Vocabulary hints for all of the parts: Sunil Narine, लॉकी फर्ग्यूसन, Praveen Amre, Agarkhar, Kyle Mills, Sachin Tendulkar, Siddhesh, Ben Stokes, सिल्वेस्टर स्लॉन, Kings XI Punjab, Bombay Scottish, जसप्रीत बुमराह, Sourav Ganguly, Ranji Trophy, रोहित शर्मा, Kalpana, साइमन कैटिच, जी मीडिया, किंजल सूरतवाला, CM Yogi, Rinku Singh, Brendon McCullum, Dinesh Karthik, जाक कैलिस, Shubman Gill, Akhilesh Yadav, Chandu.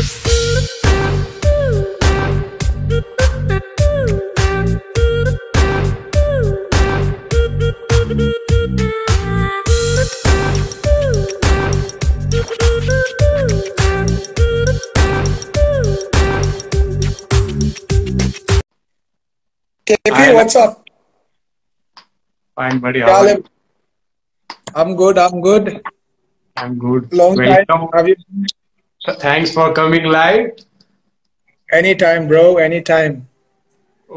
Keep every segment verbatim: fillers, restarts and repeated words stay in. K P, what's up? Fine, buddy. How are you? I'm good. I'm good. I'm good. Long Welcome. time. You... Thanks for coming live. Anytime, bro. Anytime.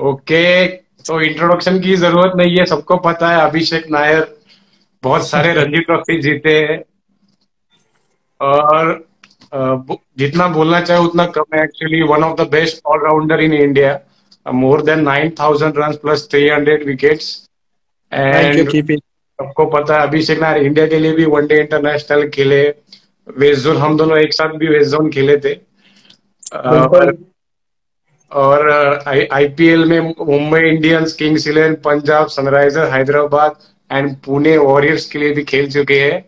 Okay. So introduction की जरूरत नहीं है, सबको पता है अभिषेक नायर बहुत सारे Ranji trophy जीते हैं और जितना बोलना चाहे उतना कम है. Actually one of the best allrounder in India. Uh, more than nine thousand runs plus three hundred wickets. And आपको पता है अभिषेक नायर इंडिया के लिए भी वनडे इंटरनेशनल खेले, वेस्ट जोन, हम दोनों एक साथ भी वेस्ट जोन खेले थे. uh, और आईपीएल uh, में Mumbai Indians, Kings Eleven Punjab, Sunriser Hyderabad and Pune Warriors के लिए भी खेल चुके हैं.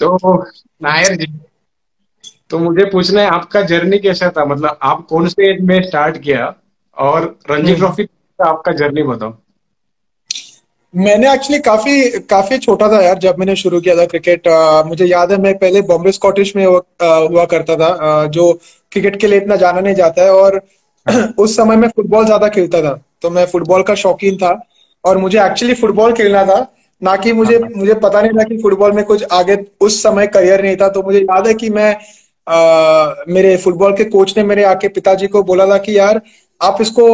तो नायर जी, तो मुझे पूछना है आपका जर्नी कैसा था, मतलब आप कौन से एज में स्टार्ट किया और रणजी ट्रॉफी का आपका जर्नी बताओ. मैंने एक्चुअली काफी काफी छोटा था यार जब मैंने शुरू किया था क्रिकेट. आ, मुझे याद है मैं पहले बॉम्बे स्कॉटिश में हुआ, आ, हुआ करता था, आ, जो क्रिकेट के लिए इतना जाना नहीं जाता है. और उस समय मैं फुटबॉल ज्यादा खेलता था, तो मैं फुटबॉल का शौकीन था और मुझे एक्चुअली फुटबॉल खेलना था, ना कि मुझे मुझे पता नहीं था कि फुटबॉल में कुछ आगे उस समय करियर नहीं था. तो मुझे याद है कि मैं आ, मेरे फुटबॉल के कोच ने मेरे आके पिताजी को बोला था कि यार आप इसको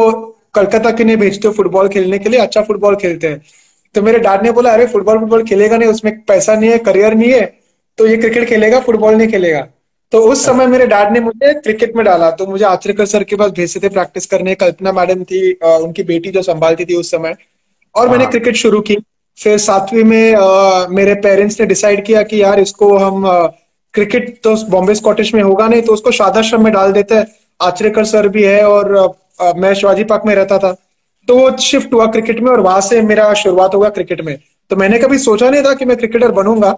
कलकत्ता के लिए भेजते हो फुटबॉल खेलने के लिए, अच्छा फुटबॉल खेलते हैं. तो मेरे डैड ने बोला अरे फुटबॉल फुटबॉल खेलेगा नहीं, उसमें पैसा नहीं है, करियर नहीं है, तो ये क्रिकेट खेलेगा, फुटबॉल नहीं खेलेगा. तो उस समय मेरे डैड ने मुझे क्रिकेट में डाला. तो मुझे आचरेकर सर के पास भेजते थे प्रैक्टिस करने, कल्पना मैडम थी उनकी बेटी जो संभालती थी उस समय, और मैंने क्रिकेट शुरू की. फिर सातवीं में आ, मेरे पेरेंट्स ने डिसाइड किया कि यार इसको हम क्रिकेट तो बॉम्बे स्कॉटिश में होगा नहीं, तो उसको शारदाश्रम में डाल देते हैं, आचरेकर सर भी है और Uh, मैं शिवाजी पार्क में रहता था, तो वो शिफ्ट हुआ क्रिकेट में और वहां से मेरा शुरुआत होगा क्रिकेट में. तो मैंने कभी सोचा नहीं था कि मैं क्रिकेटर बनूंगा,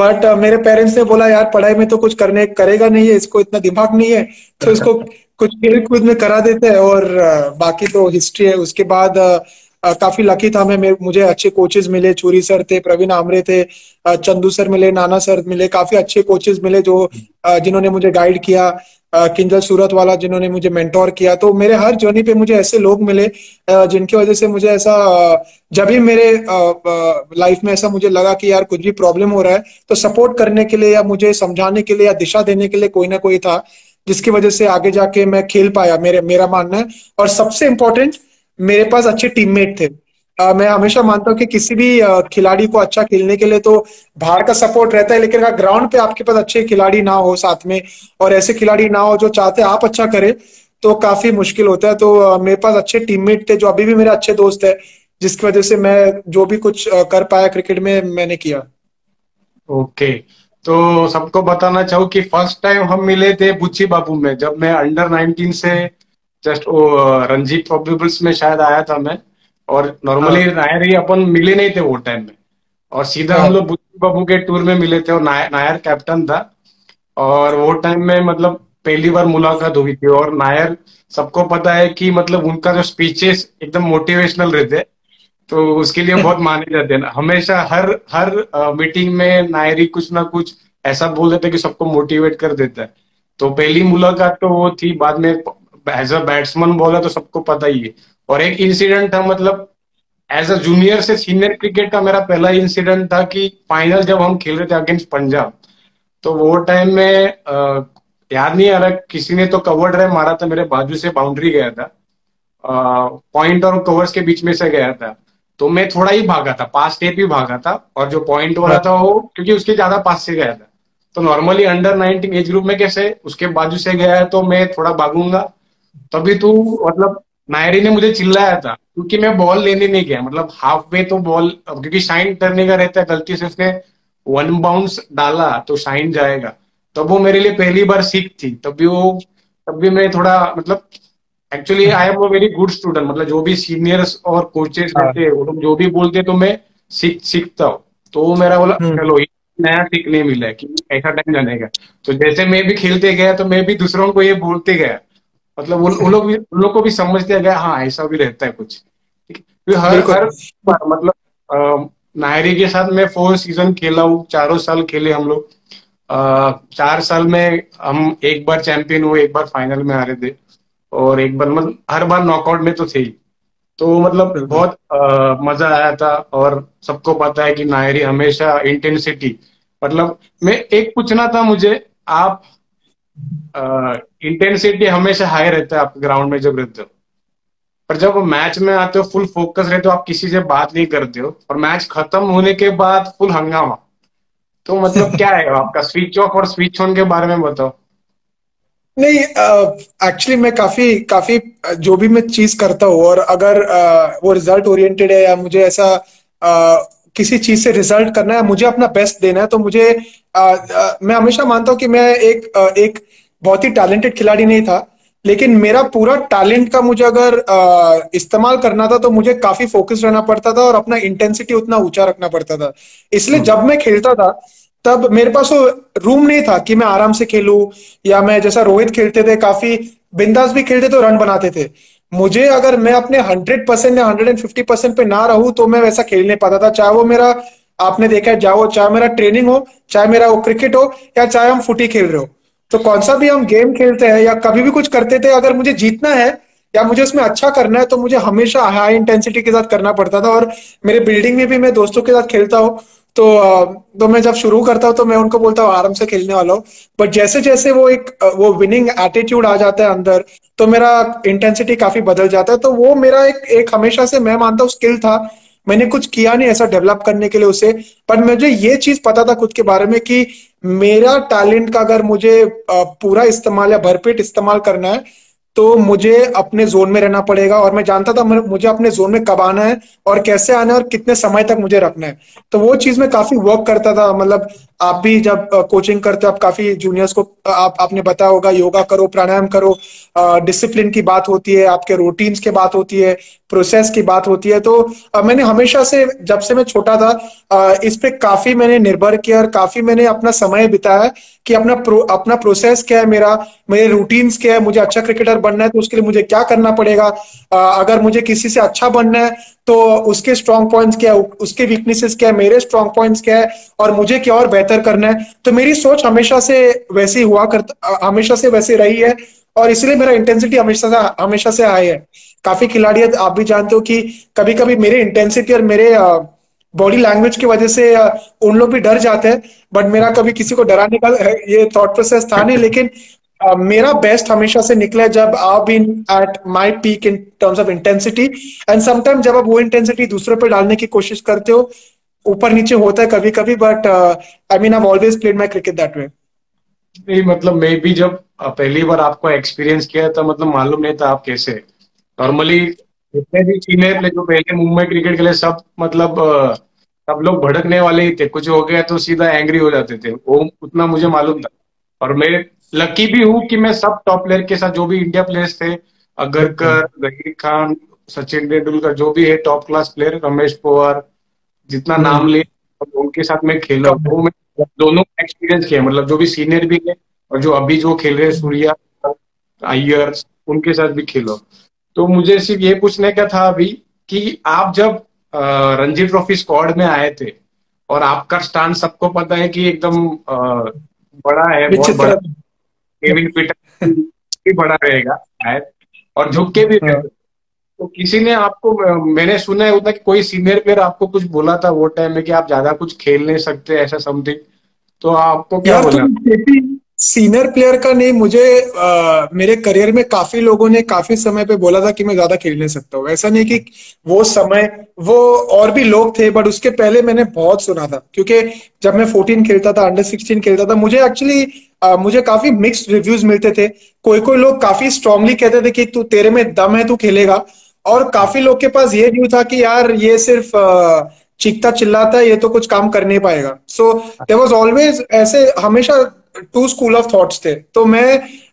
बट uh, मेरे पेरेंट्स ने बोला यार पढ़ाई में तो कुछ करने करेगा नहीं है, इसको इतना दिमाग नहीं है, तो इसको कुछ खेल कूद में करा देते हैं. और uh, बाकी तो हिस्ट्री है. उसके बाद uh, uh, काफी लकी था मैं, मुझे अच्छे कोचेज मिले. चूरी सर थे, प्रवीण आमरे थे, uh, चंदू सर मिले, नाना सर मिले, काफी अच्छे कोचेज मिले जो uh, जिन्होंने मुझे गाइड किया. किंजल सूरतवाला जिन्होंने मुझे मेंटोर किया. तो मेरे हर जर्नी पे मुझे ऐसे लोग मिले जिनकी वजह से मुझे ऐसा, जब भी मेरे लाइफ में ऐसा मुझे लगा कि यार कुछ भी प्रॉब्लम हो रहा है, तो सपोर्ट करने के लिए या मुझे समझाने के लिए या दिशा देने के लिए कोई ना कोई था, जिसकी वजह से आगे जाके मैं खेल पाया, मेरे मेरा मानना है. और सबसे इम्पोर्टेंट, मेरे पास अच्छे टीममेट थे. Uh, मैं हमेशा मानता हूँ कि किसी भी uh, खिलाड़ी को अच्छा खेलने के लिए तो बाहर का सपोर्ट रहता है, लेकिन अगर ग्राउंड पे आपके पास अच्छे खिलाड़ी ना हो साथ में, और ऐसे खिलाड़ी ना हो जो चाहते हैं आप अच्छा करें, तो काफी मुश्किल होता है. तो uh, मेरे पास अच्छे टीममेट थे जो अभी भी मेरे अच्छे दोस्त है, जिसकी वजह से मैं जो भी कुछ uh, कर पाया क्रिकेट में मैंने किया. Okay okay. तो सबको बताना चाहूँ कि फर्स्ट टाइम हम मिले थे बुच्ची बाबू में, जब मैं अंडर नाइनटीन से जस्ट रणजी ट्रॉफी में शायद आया था मैं, और नॉर्मली नायर ही अपन मिले नहीं थे वो टाइम में, और सीधा हम लोग बुद्धि बाबू के टूर में मिले थे. और नायर, नायर कैप्टन था और वो टाइम में मतलब पहली बार मुलाकात हुई थी. और नायर सबको पता है कि मतलब उनका जो स्पीचेस एकदम मोटिवेशनल रहते, तो उसके लिए बहुत माने जाते हैं. हमेशा हर हर आ, मीटिंग में नायर ही कुछ ना कुछ ऐसा बोल देते कि सबको मोटिवेट कर देता है. तो पहली मुलाकात तो वो थी, बाद में एज अ बैट्समैन बोला तो सबको पता ही है. और एक इंसिडेंट था, मतलब एज अ जूनियर से सीनियर क्रिकेट का मेरा पहला इंसिडेंट था कि फाइनल जब हम खेल रहे थे अगेंस्ट पंजाब, तो वो टाइम में आ, याद नहीं आ रहा किसी ने तो कवर ड्राइव मारा था, मेरे बाजू से बाउंड्री गया था, पॉइंट और कवर्स के बीच में से गया था. तो मैं थोड़ा ही भागा था, पास स्टेप ही भागा था, और जो पॉइंट वाला था वो क्योंकि उसके ज्यादा पास से गया था, तो normally under nineteen age group में कैसे उसके बाजू से गया है तो मैं थोड़ा भागूंगा. तभी तू मतलब नायरी ने मुझे चिल्लाया था क्योंकि मैं बॉल लेने नहीं गया, मतलब हाफ वे तो बॉल, क्योंकि शाइन करने का रहता है, गलती से उसने वन बाउंस डाला तो शाइन जाएगा. तब वो मेरे लिए पहली बार सीख थी, तब भी वो तब भी मैं थोड़ा मतलब actually I am a very good student, मतलब जो भी सीनियर्स और कोचेस रहते हैं वो लोग जो भी बोलते तो मैं सीख सीखता हूँ. तो मेरा बोला चलो नया सीखने मिला है कि ऐसा टाइम जाने का, तो जैसे मैं भी खेलते गया तो मैं भी दूसरों को ये बोलते गया, मतलब उन लोग भी उन लोग को भी समझ दिया गया हाँ ऐसा भी रहता है कुछ। तो हर हर मतलब नायरी के साथ मैं फोर सीजन खेला हूँ, चारों साल खेले हम लोग, चार साल में हम एक बार चैंपियन हुए, एक बार फाइनल में हारे थे और एक बार मतलब हर बार नॉकआउट में तो थे ही। तो मतलब बहुत आ, मजा आया था। और सबको पता है कि नायरी हमेशा इंटेंसिटी, मतलब मैं एक पूछना था मुझे, आप आ, इंटेंसिटी हमेशा हाई रहता है आप ग्राउंड में जब रहते हो, पर जब मैच में आते हो फुल फोकस रहते हो, आप किसी से बात नहीं करते हो, और मैच खत्म होने के बाद फुल हंगामा, तो मतलब क्या है आपका स्विच ऑफ और स्विच ऑन के बारे में बताओ। नहीं एक्चुअली uh, मैं काफी काफी जो भी मैं चीज करता हूँ, और अगर uh, वो रिजल्ट ओरिएंटेड है या मुझे ऐसा uh, किसी चीज से रिजल्ट करना है, मुझे अपना बेस्ट देना है, तो मुझे uh, uh, मैं हमेशा मानता हूँ कि मैं एक uh, एक बहुत ही टैलेंटेड खिलाड़ी नहीं था, लेकिन मेरा पूरा टैलेंट का मुझे अगर uh, इस्तेमाल करना था तो मुझे काफी फोकस रहना पड़ता था और अपना इंटेंसिटी उतना ऊंचा रखना पड़ता था। इसलिए जब मैं खेलता था तब मेरे पास वो रूम नहीं था कि मैं आराम से खेलूं, या मैं जैसा रोहित खेलते थे काफी बिंदास भी खेलते थे तो रन बनाते थे। मुझे अगर मैं अपने हंड्रेड परसेंट या हंड्रेड एंड फिफ्टी परसेंट पे ना रहूं तो मैं वैसा खेल नहीं पाता था, चाहे वो मेरा आपने देखा है जाओ, चाहे मेरा ट्रेनिंग हो, चाहे मेरा वो क्रिकेट हो, या चाहे हम फुटी खेल रहे हो, तो कौन सा भी हम गेम खेलते हैं या कभी भी कुछ करते थे, अगर मुझे जीतना है या मुझे उसमें अच्छा करना है तो मुझे हमेशा हाई इंटेंसिटी के साथ करना पड़ता था। और मेरे बिल्डिंग में भी मैं दोस्तों के साथ खेलता हूँ, तो तो मैं जब शुरू करता हूँ तो मैं उनको बोलता हूँ आराम से खेलने वाला हूँ, बट जैसे जैसे वो एक वो विनिंग एटीट्यूड आ जाता है अंदर, तो मेरा इंटेंसिटी काफी बदल जाता है। तो वो मेरा एक एक हमेशा से मैं मानता हूँ स्किल था, मैंने कुछ किया नहीं ऐसा डेवलप करने के लिए उसे, बट मुझे ये चीज पता था खुद के बारे में कि मेरा टैलेंट का अगर मुझे पूरा इस्तेमाल या भरपेट इस्तेमाल करना है तो मुझे अपने जोन में रहना पड़ेगा, और मैं जानता था मुझे अपने जोन में कब आना है और कैसे आना है और कितने समय तक मुझे रखना है। तो वो चीज में काफी वर्क करता था। मतलब आप भी जब कोचिंग करते हो आप काफी जूनियर्स को आप आपने बताया होगा योगा करो, प्राणायाम करो, डिसिप्लिन की बात होती है, आपके रूटीन्स की बात होती है, प्रोसेस की बात होती है। तो आ, मैंने हमेशा से जब से मैं छोटा था आ, इस पे काफी मैंने निर्भर किया और काफी मैंने अपना समय बिताया कि अपना प्रो, अपना प्रोसेस क्या है, मेरा मेरे रूटीन्स क्या है, मुझे अच्छा क्रिकेटर बनना है तो उसके लिए मुझे क्या करना पड़ेगा, आ, अगर मुझे किसी से अच्छा बनना है तो उसके स्ट्रॉन्ग पॉइंट्स क्या है, उसके वीकनेसेस क्या है, मेरे स्ट्रॉन्ग पॉइंट्स क्या है, और मुझे क्या और बेहतर करना है। तो मेरी सोच हमेशा से वैसी हुआ करता हमेशा से वैसी रही है, और इसलिए मेरा इंटेंसिटी हमेशा से हमेशा से हाई है। काफी खिलाड़ी आप भी जानते हो कि कभी कभी मेरे इंटेंसिटी और मेरे बॉडी लैंग्वेज की वजह से उन लोग भी डर जाते हैं, बट मेरा कभी किसी को डराने का ये थॉट प्रोसेस था नहीं, लेकिन Uh, मेरा बेस्ट हमेशा से निकला है जब आप in at my peak in terms of intensity, and sometime जब आप वो इंटेंसिटी दूसरों पर डालने की कोशिश करते हो ऊपर नीचे होता है कभी कभी, but I mean I have always played my cricket that way. नहीं मतलब मैं भी जब पहली बार आपको एक्सपीरियंस किया था, मतलब मालूम नहीं था आप कैसे, नॉर्मली जितने भी सीनियर जो पहले मुंबई क्रिकेट के लिए सब मतलब सब लोग भड़कने वाले ही थे, कुछ हो गया तो सीधा एंग्री हो जाते थे, वो उतना मुझे मालूम था। और मैं लकी भी हूँ कि मैं सब टॉप प्लेयर के साथ जो भी इंडिया प्लेयर्स थे, अगरकर, जहीर खान, सचिन तेंदुलकर, जो भी है top class player, Ramesh Pawar, जितना नाम ले उनके साथ मैं खेला हूँ। मैं दोनों एक्सपीरियंस किया, मतलब जो भी सीनियर भी है और जो अभी जो खेल रहे हैं सूर्या अय्यर उनके साथ भी खेला। तो मुझे सिर्फ ये पूछने का था अभी कि आप जब रणजी ट्रॉफी स्क्वाड में आए थे और आपका स्टैंड सबको पता है कि एकदम बड़ा है, बहुत बड़ा भी बड़ा रहेगा और झुक के भी रहेगा, तो किसी ने आपको, मैंने सुना है उतना कि कोई सीनियर प्लेयर आपको कुछ बोला था वो टाइम में कि आप ज्यादा कुछ खेल नहीं सकते ऐसा समथिंग, तो आपको क्या बोला? सीनियर प्लेयर का नहीं, मुझे आ, मेरे करियर में काफी लोगों ने काफी समय पे बोला था कि मैं ज्यादा खेल नहीं सकता हूँ। ऐसा नहीं कि वो समय वो और भी लोग थे, बट उसके पहले मैंने बहुत सुना था, क्योंकि जब मैं फोर्टीन खेलता था, अंडर सिक्सटीन खेलता था, मुझे एक्चुअली Uh, मुझे काफी मिक्स्ड रिव्यूज मिलते थे। कोई कोई लोग काफी स्ट्रांगली कहते थे कि तू तेरे में दम है, तू खेलेगा, और काफी लोग के पास ये व्यू था कि यार ये सिर्फ uh, चीखता चिल्लाता है, ये तो कुछ काम कर नहीं पाएगा। सो देयर वाज ऑलवेज ऐसे हमेशा टू स्कूल ऑफ थॉट्स थे। तो मैं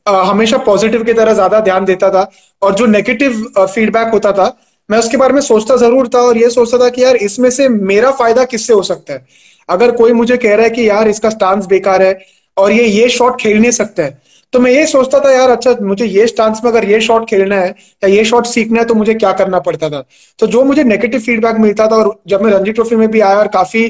uh, हमेशा पॉजिटिव की तरह ज्यादा ध्यान देता था, और जो नेगेटिव फीडबैक uh, होता था मैं उसके बारे में सोचता जरूर था, और ये सोचता था कि यार इसमें से मेरा फायदा किससे हो सकता है। अगर कोई मुझे कह रहा है कि यार इसका स्टांस बेकार है और ये ये शॉट खेल नहीं सकता है, तो मैं ये सोचता था यार अच्छा मुझे ये स्टांस में अगर ये शॉट खेलना है या ये शॉट सीखना है तो मुझे क्या करना पड़ता था। तो जो मुझे नेगेटिव फीडबैक मिलता था, और जब मैं रणजी ट्रॉफी में भी आया और काफी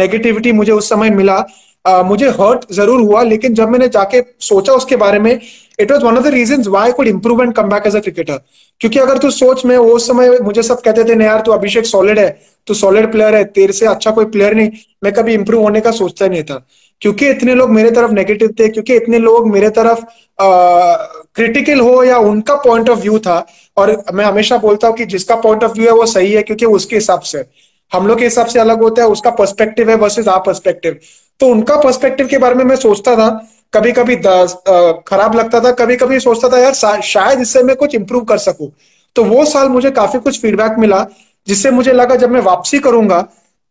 नेगेटिविटी मुझे उस समय मिला, Uh, मुझे हर्ट जरूर हुआ, लेकिन जब मैंने जाके सोचा उसके बारे में, it was one of the reasons why I could improve and come back as a cricketer. क्योंकि अगर तू सोच, मैं वो समय मुझे सब कहते थे ना यार तू अभिषेक सॉलिड है, तू सॉलिड प्लेयर है, तेरे से अच्छा कोई प्लेयर नहीं। मैं कभी इंप्रूव होने का सोचता नहीं था क्योंकि इतने लोग मेरे तरफ नेगेटिव थे, क्योंकि इतने लोग मेरे तरफ क्रिटिकल uh, हो या उनका पॉइंट ऑफ व्यू था। और मैं हमेशा बोलता हूँ कि जिसका पॉइंट ऑफ व्यू है वो सही है, क्योंकि उसके हिसाब से, हम लोग के हिसाब से अलग होता है, उसका पर्सपेक्टिव है वर्सेज आप पर्सपेक्टिव। तो उनका पर्सपेक्टिव के बारे में मैं सोचता था, कभी कभी खराब लगता था, कभी कभी सोचता था यार शायद इससे मैं कुछ इंप्रूव कर सकूं। तो वो साल मुझे काफी कुछ फीडबैक मिला, जिससे मुझे लगा जब मैं वापसी करूंगा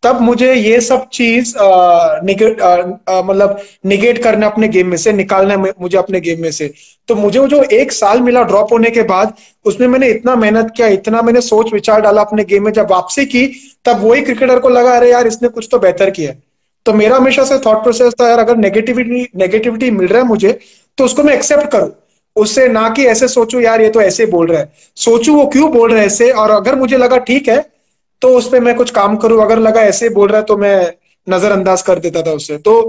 तब मुझे ये सब चीज निगेट मतलब निगेट करना, अपने गेम में से निकालना मुझे अपने गेम में से। तो मुझे जो एक साल मिला ड्रॉप होने के बाद, उसमें मैंने इतना मेहनत किया, इतना मैंने सोच विचार डाला अपने गेम में। जब वापसी की तब वही क्रिकेटर को लगा अरे यार इसने कुछ तो बेहतर किया। तो मेरा हमेशा से थॉट प्रोसेस था यार अगर नेगेटिविटी नेगेटिविटी मिल रहा है मुझे तो उसको मैं एक्सेप्ट करूं, उससे ना कि ऐसे सोचूं यार ये तो ऐसे बोल रहा है, सोचूं वो क्यों बोल रहा है ऐसे, और अगर मुझे लगा ठीक है तो उस पर मैं कुछ काम करूं, अगर लगा ऐसे बोल रहा है तो मैं नजरअंदाज कर देता था उससे। तो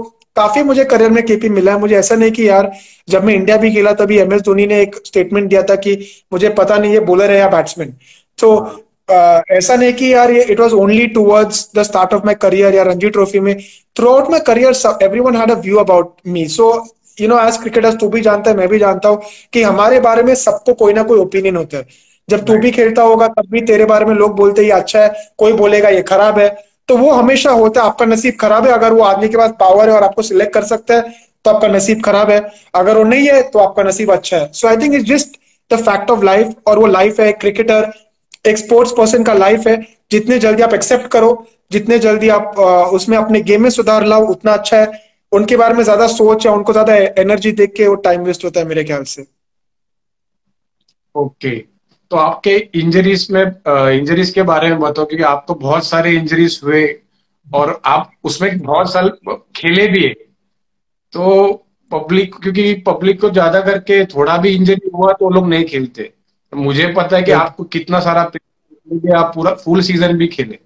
काफी मुझे करियर में केपी मिला है। मुझे ऐसा नहीं कि यार, जब मैं इंडिया भी खेला तभी एम एस धोनी ने एक स्टेटमेंट दिया था कि मुझे पता नहीं ये बॉलर है या बैट्समैन। तो Uh, ऐसा नहीं कि यार ये it was only towards the start of my career या रणजी ट्रॉफी में। Throughout my career everyone had a view about me. So you know as cricketers तू भी जानता है, मैं भी जानता हूँ कि हमारे बारे में सबको कोई ना कोई ओपिनियन होता है। जब तू भी खेलता होगा तब भी तेरे बारे में लोग बोलते हैं ये अच्छा है, कोई बोलेगा ये खराब है। तो वो हमेशा होता है। आपका नसीब खराब है, अगर वो आदमी के पास पावर है और आपको सिलेक्ट कर सकता है तो आपका नसीब खराब है, अगर वो नहीं है तो आपका नसीब अच्छा है। So I think it's just the fact of life, और वो लाइफ है क्रिकेटर, एक स्पोर्ट्स पर्सन का लाइफ है। जितने जल्दी आप एक्सेप्ट करो, जितने जल्दी आप उसमें अपने गेम में सुधार लाओ उतना अच्छा है। उनके बारे में ज्यादा सोच या उनको ज्यादा एनर्जी देख के वो टाइम वेस्ट होता है मेरे ख्याल से। Okay okay. तो आपके इंजरीज में इंजरीज के बारे में बताओ, क्योंकि आप तो बहुत सारे इंजरीज हुए और आप उसमें बहुत साल खेले भी है। तो पब्लिक, क्योंकि पब्लिक को ज्यादा करके थोड़ा भी इंजरी हुआ तो लोग नहीं खेलते। मुझे पता है कि आपको कितना सारा आप पूरा फुल सीजन भी खेले।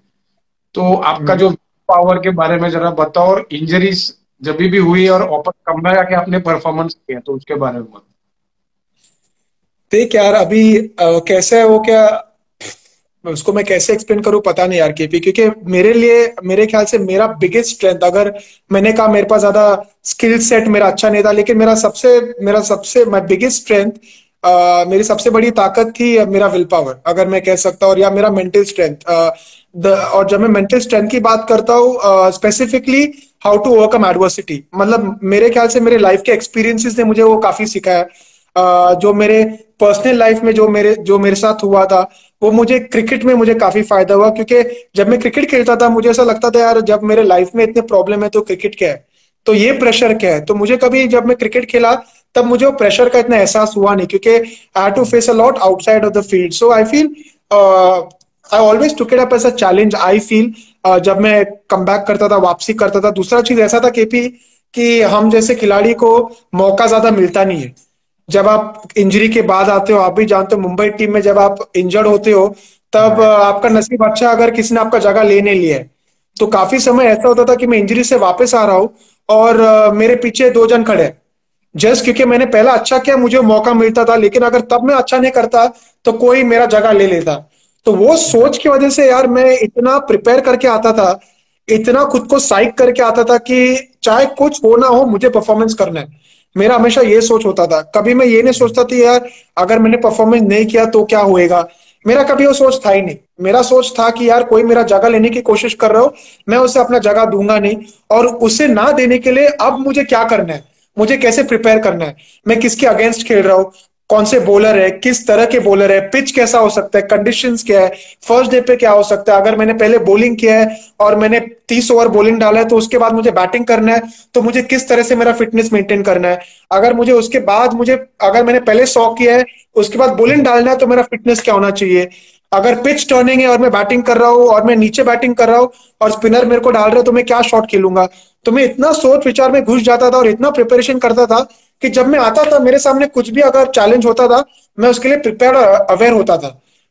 तो आपका जो पावर के बारे में जरा बताओ, और इंजरीज जब भी हुई और ओपन कम बैक आके आपने परफॉर्मेंस किया तो उसके बारे में बताओ। देख यार अभी आ, कैसे है वो, क्या उसको मैं कैसे एक्सप्लेन करूं पता नहीं यार केपी, क्योंकि मेरे लिए मेरे ख्याल से मेरा बिगेस्ट स्ट्रेंथ, अगर मैंने कहा मेरे पास ज्यादा स्किल सेट मेरा अच्छा नहीं था, लेकिन मेरा सबसे मेरा सबसे माय बिगेस्ट स्ट्रेंथ, Uh, मेरी सबसे बड़ी ताकत थी मेरा विल पावर, अगर मैं कह सकता हूँ, और या मेरा मेंटल स्ट्रेंथ। uh, और जब मैं मेंटल स्ट्रेंथ की बात करता हूँ specifically how to overcome adversity, मतलब मेरे ख्याल से मेरे लाइफ के एक्सपीरियंसेस ने मुझे वो काफी सिखाया। uh, जो मेरे पर्सनल लाइफ में जो मेरे जो मेरे साथ हुआ था वो मुझे क्रिकेट में मुझे काफी फायदा हुआ, क्योंकि जब मैं क्रिकेट खेलता था मुझे ऐसा लगता था यार जब मेरे लाइफ में इतने प्रॉब्लम है तो क्रिकेट क्या है, तो ये प्रेशर क्या है। तो मुझे कभी जब मैं क्रिकेट खेला तब मुझे वो प्रेशर का इतना एहसास हुआ नहीं, क्योंकि I had to face a lot outside of the field. So I feel I always took it up as a challenge. I feel जब मैं कमबैक करता था, वापसी करता था। दूसरा चीज ऐसा था केपी कि हम जैसे खिलाड़ी को मौका ज्यादा मिलता नहीं है। जब आप इंजरी के बाद आते हो, आप भी जानते हो मुंबई टीम में जब आप इंजर्ड होते हो तब आपका नसीब अच्छा अगर किसी ने आपका जगह ले नहीं लिया है। तो काफी समय ऐसा होता था कि मैं इंजरी से वापस आ रहा हूँ और uh, मेरे पीछे दो जन खड़े हैं, जस्ट क्योंकि मैंने पहला अच्छा किया मुझे मौका मिलता था, लेकिन अगर तब मैं अच्छा नहीं करता तो कोई मेरा जगह ले लेता। तो वो सोच की वजह से यार मैं इतना प्रिपेयर करके आता था, इतना खुद को साइक करके आता था कि चाहे कुछ हो ना हो मुझे परफॉर्मेंस करना है। मेरा हमेशा ये सोच होता था। कभी मैं ये नहीं सोचता था यार अगर मैंने परफॉर्मेंस नहीं किया तो क्या होएगा, मेरा कभी वो सोच था ही नहीं। मेरा सोच था कि यार कोई मेरा जगह लेने की कोशिश कर रहा हो, मैं उसे अपना जगह दूंगा नहीं, और उसे ना देने के लिए अब मुझे क्या करना है, मुझे कैसे प्रिपेयर करना है, मैं किसके अगेंस्ट खेल रहा हूँ, कौन से बॉलर है, किस तरह के बॉलर है, पिच कैसा हो सकता है, कंडीशंस क्या है, फर्स्ट डे पे क्या हो सकता है। अगर मैंने पहले बॉलिंग किया है और मैंने तीस ओवर बॉलिंग डाला है तो उसके बाद मुझे बैटिंग करना है, तो मुझे किस तरह से मेरा फिटनेस मेंटेन करना है। अगर मुझे उसके बाद मुझे अगर मैंने पहले सौ किया है उसके बाद बॉलिंग डालना है तो मेरा फिटनेस क्या होना चाहिए। अगर पिच टर्निंग है और मैं बैटिंग कर रहा हूँ और मैं नीचे बैटिंग कर रहा हूँ और स्पिनर मेरे को डाल रहा है तो मैं क्या शॉट खेलूंगा। तो मैं इतना सोच विचार में घुस जाता था और इतना प्रिपरेशन करता था कि जब मैं आता था मेरे सामने कुछ भी अगर चैलेंज होता था मैं उसके लिए प्रिपेयर अवेयर होता था।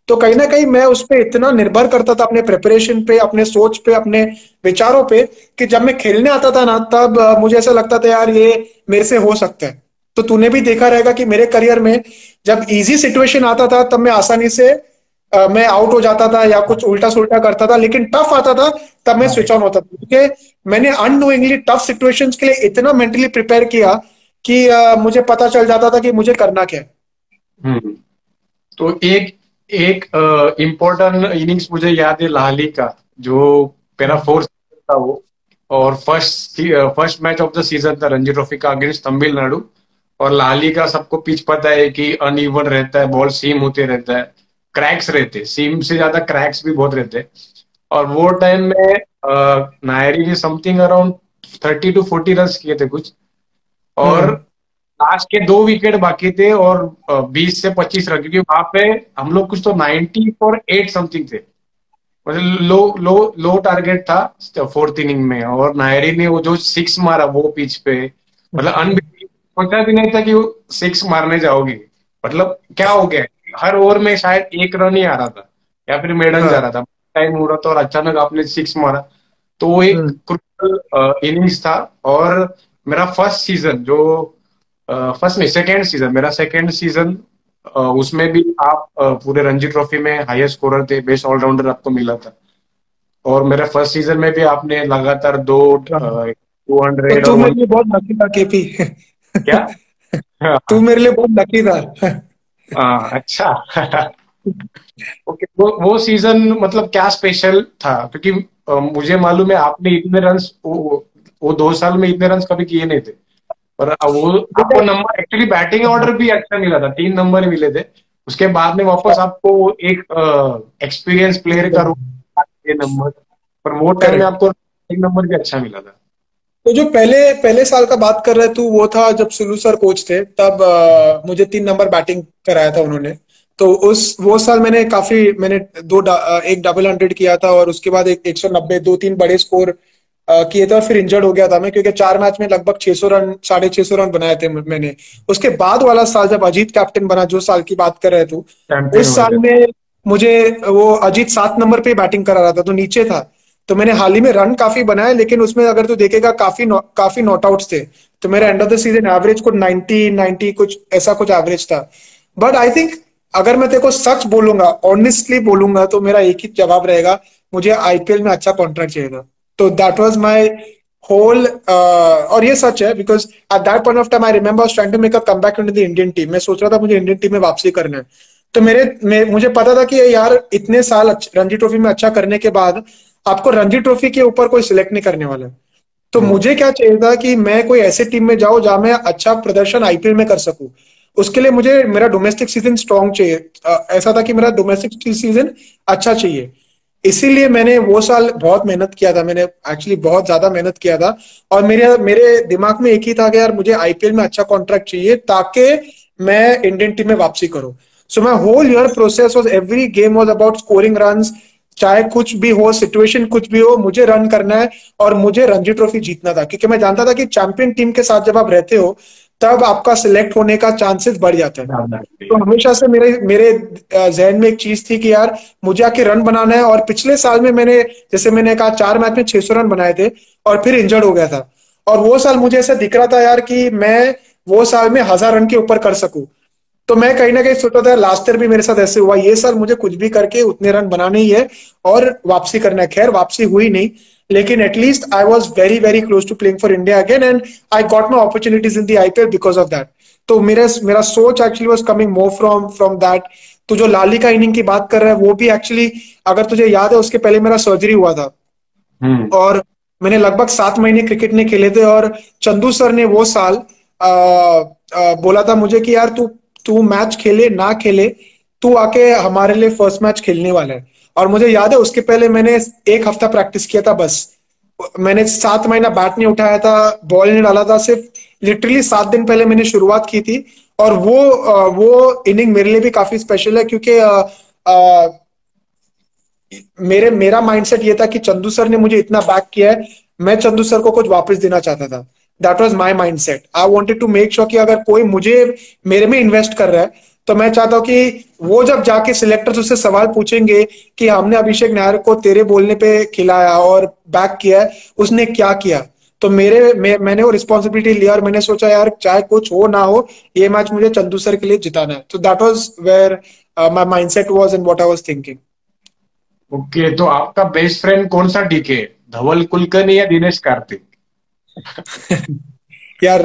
तो कहीं ना कहीं मैं उस पर इतना निर्भर करता था अपने प्रिपरेशन पे, अपने सोच पे, अपने विचारों पे कि जब मैं खेलने आता था ना तब मुझे ऐसा लगता था यार ये मेरे से हो सकता है। तो तूने भी देखा रहेगा कि मेरे करियर में जब इजी सिचुएशन आता था तब मैं आसानी से आ, मैं आउट हो जाता था या कुछ उल्टा सुल्टा करता था, लेकिन टफ आता था तब मैं स्विच ऑन होता था क्योंकि मैंने अननोइंगली टफ सिचुएशंस के लिए इतना मेंटली प्रिपेयर किया कि आ, मुझे पता चल जाता था कि मुझे करना क्या है। तो एक एक इम्पोर्टेंट इनिंग्स मुझे याद है लाहली का, जो मेरा फोर्थ था वो, और first first match of the season था रणजी ट्रॉफी का अगेंस्ट तमिलनाडु। और लाहली का सबको पिच पता है कि अनइवन रहता है, बॉल सीम होते रहता है, क्रैक्स रहते, सीम से ज्यादा क्रैक्स भी बहुत रहते। और वो टाइम में नायरी ने something around thirty two forty run किए थे कुछ, और लास्ट के दो विकेट बाकी थे और बीस से पच्चीस रन, क्योंकि वहां पे हम लोग कुछ तो नाइंटी और एट समथिंग थे, मतलब लो लो लो टारगेट था फोर्थ इनिंग में। और नायरी ने वो जो सिक्स मारा वो पिच पे, मतलब अनबिलीवेबल, पता भी नहीं था कि वो सिक्स मारने जाओगे। मतलब क्या हो गया, हर ओवर में शायद एक रन ही आ रहा था या फिर मेडल जा रहा था, टाइम हो रहा था और अचानक आपने सिक्स मारा। तो वो एक क्रूशल इनिंग्स था। और मेरा फर्स्ट सीजन जो फर्स्ट नहीं सेकेंड सीजन मेरा सेकेंड सीजन उसमें भी आप पूरे रणजी ट्रॉफी में हाईएस्ट स्कोरर थे, बेस्ट ऑलराउंडर आपको मिला था। और मेरे फर्स्ट सीजन में भी आपने लगातार दो टू हंड्रेड तो मेरे लिए बहुत लकी था केपी क्या तू मेरे लिए बहुत लकी था। आ, अच्छा ओके, वो वो सीजन मतलब क्या स्पेशल था, क्योंकि तो मुझे मालूम है आपने इतने रन वो, वो दो साल में इतने रन कभी किए नहीं थे। और वो आपको नंबर एक्चुअली बैटिंग ऑर्डर भी अच्छा मिला था, तीन नंबर मिले थे, उसके बाद में वापस आपको एक एक्सपीरियंस प्लेयर का रोल नंबर, पर वो टाइम में आपको एक नंबर भी अच्छा मिला था। तो जो पहले पहले साल का बात कर रहे तू, वो था जब सुलू सर कोच थे, तब आ, मुझे तीन नंबर बैटिंग कराया था उन्होंने। तो उस वो साल मैंने काफी मैंने दो एक डबल हंड्रेड किया था और उसके बाद एक एक सौ नब्बे, दो तीन बड़े स्कोर किए थे। और फिर इंजर्ड हो गया था मैं, क्योंकि चार मैच में लगभग छह सौ रन, साढ़े छह सौ रन बनाए थे मैंने। उसके बाद वाला साल जब अजीत कैप्टन बना, जो साल की बात कर रहे तू, उस साल में मुझे वो अजीत सात नंबर पे बैटिंग करा रहा था, तो नीचे था। तो मैंने हाल ही में रन काफी बनाए, लेकिन उसमें अगर तू देखेगा काफी नौ, काफी नॉट आउट्स थे। तो मेरा end of the season average कुछ नाइंटी नाइंटी कुछ ऐसा कुछ एवरेज था। बट आई थिंक अगर मैं तेरे को सच बोलूंगा, ऑनेस्टली बोलूंगा, तो मेरा एक ही जवाब रहेगा, मुझे आईपीएल में अच्छा कॉन्ट्रैक्ट चाहिए था। तो दैट वाज माय होल, और ये सच है because at that point of time I remember I was trying to make a comeback into the Indian team. मैं सोच रहा था मुझे इंडियन टीम में वापसी करना है। तो मेरे मुझे पता था कि यार इतने साल रणजी ट्रॉफी में अच्छा करने के बाद आपको रणजी ट्रॉफी के ऊपर कोई सिलेक्ट नहीं करने वाला है। तो मुझे क्या चाहिए था कि मैं कोई ऐसे टीम में जाऊं जहां मैं अच्छा प्रदर्शन आईपीएल में कर सकूं। उसके लिए मुझे मेरा डोमेस्टिक सीजन स्ट्रांग चाहिए, ऐसा था कि मेरा डोमेस्टिक सीजन अच्छा चाहिए। इसीलिए मैंने वो साल बहुत मेहनत किया था, मैंने एक्चुअली बहुत ज्यादा मेहनत किया था। और मेरे मेरे दिमाग में एक ही था कि यार मुझे आईपीएल में अच्छा कॉन्ट्रैक्ट चाहिए ताकि मैं इंडियन टीम में वापसी करूं। So my whole year process was, every game was about scoring runs, चाहे कुछ भी हो, सिचुएशन कुछ भी हो, मुझे रन करना है और मुझे रणजी ट्रॉफी जीतना था। क्योंकि मैं जानता था कि चैंपियन टीम के साथ जब आप रहते हो तब आपका सिलेक्ट होने का चांसेस बढ़ जाता है। तो हमेशा से मेरे मेरे जहन में एक चीज थी कि यार मुझे आके रन बनाना है। और पिछले साल में मैंने, जैसे मैंने कहा, चार मैच में छह सौ रन बनाए थे और फिर इंजर्ड हो गया था। और वो साल मुझे ऐसा दिख रहा था यार कि मैं वो साल में हजार रन के ऊपर कर सकूं। तो मैं कहीं ना कहीं सोचता था लास्ट ईयर भी मेरे साथ ऐसे हुआ, ये साल मुझे कुछ भी करके उतने रन बनाने ही है और वापसी करना है। खैर वापसी हुई नहीं, लेकिन at least I was very very close to playing for India again and I got my opportunities in the IPL because of that. तो मेरा मेरा सोच actually was coming more from from that. तो जो लाली का इनिंग की बात कर रहा है, वो भी एक्चुअली अगर तुझे याद है उसके पहले मेरा सर्जरी हुआ था hmm. और मैंने लगभग सात महीने क्रिकेट नहीं खेले थे। और चंदू सर ने वो साल आ, आ, बोला था मुझे कि यार तू तू मैच खेले ना खेले, तू आके हमारे लिए फर्स्ट मैच खेलने वाला है। और मुझे याद है उसके पहले मैंने एक हफ्ता प्रैक्टिस किया था, बस मैंने सात महीना बैट नहीं उठाया था, बॉल नहीं डाला था, सिर्फ लिटरली सात दिन पहले मैंने शुरुआत की थी। और वो वो इनिंग मेरे लिए भी काफी स्पेशल है, क्योंकि मेरे मेरा माइंडसेट ये था कि चंदू सर ने मुझे इतना बैक किया है, मैं चंदू सर को कुछ वापस देना चाहता था. That was my mindset. I wanted to make sure कि अगर कोई मुझे मेरे में इन्वेस्ट कर रहा है तो मैं चाहता हूं कि वो जब जाके सिलेक्टर्स उससे सवाल पूछेंगे कि हमने अभिषेक नायर को तेरे बोलने पे खिलाया और बैक किया है, उसने क्या किया. तो मेरे मैं, मैंने वो रिस्पॉन्सिबिलिटी लिया और मैंने सोचा यार चाहे कुछ हो ना हो ये मैच मुझे चंदू सर के लिए जिताना है. तो that was where my mindset was and what I was thinking. Okay okay, तो आपका बेस्ट फ्रेंड कौन सा डीके, धवल कुलकर्णी या दिनेश कार्तिक? यार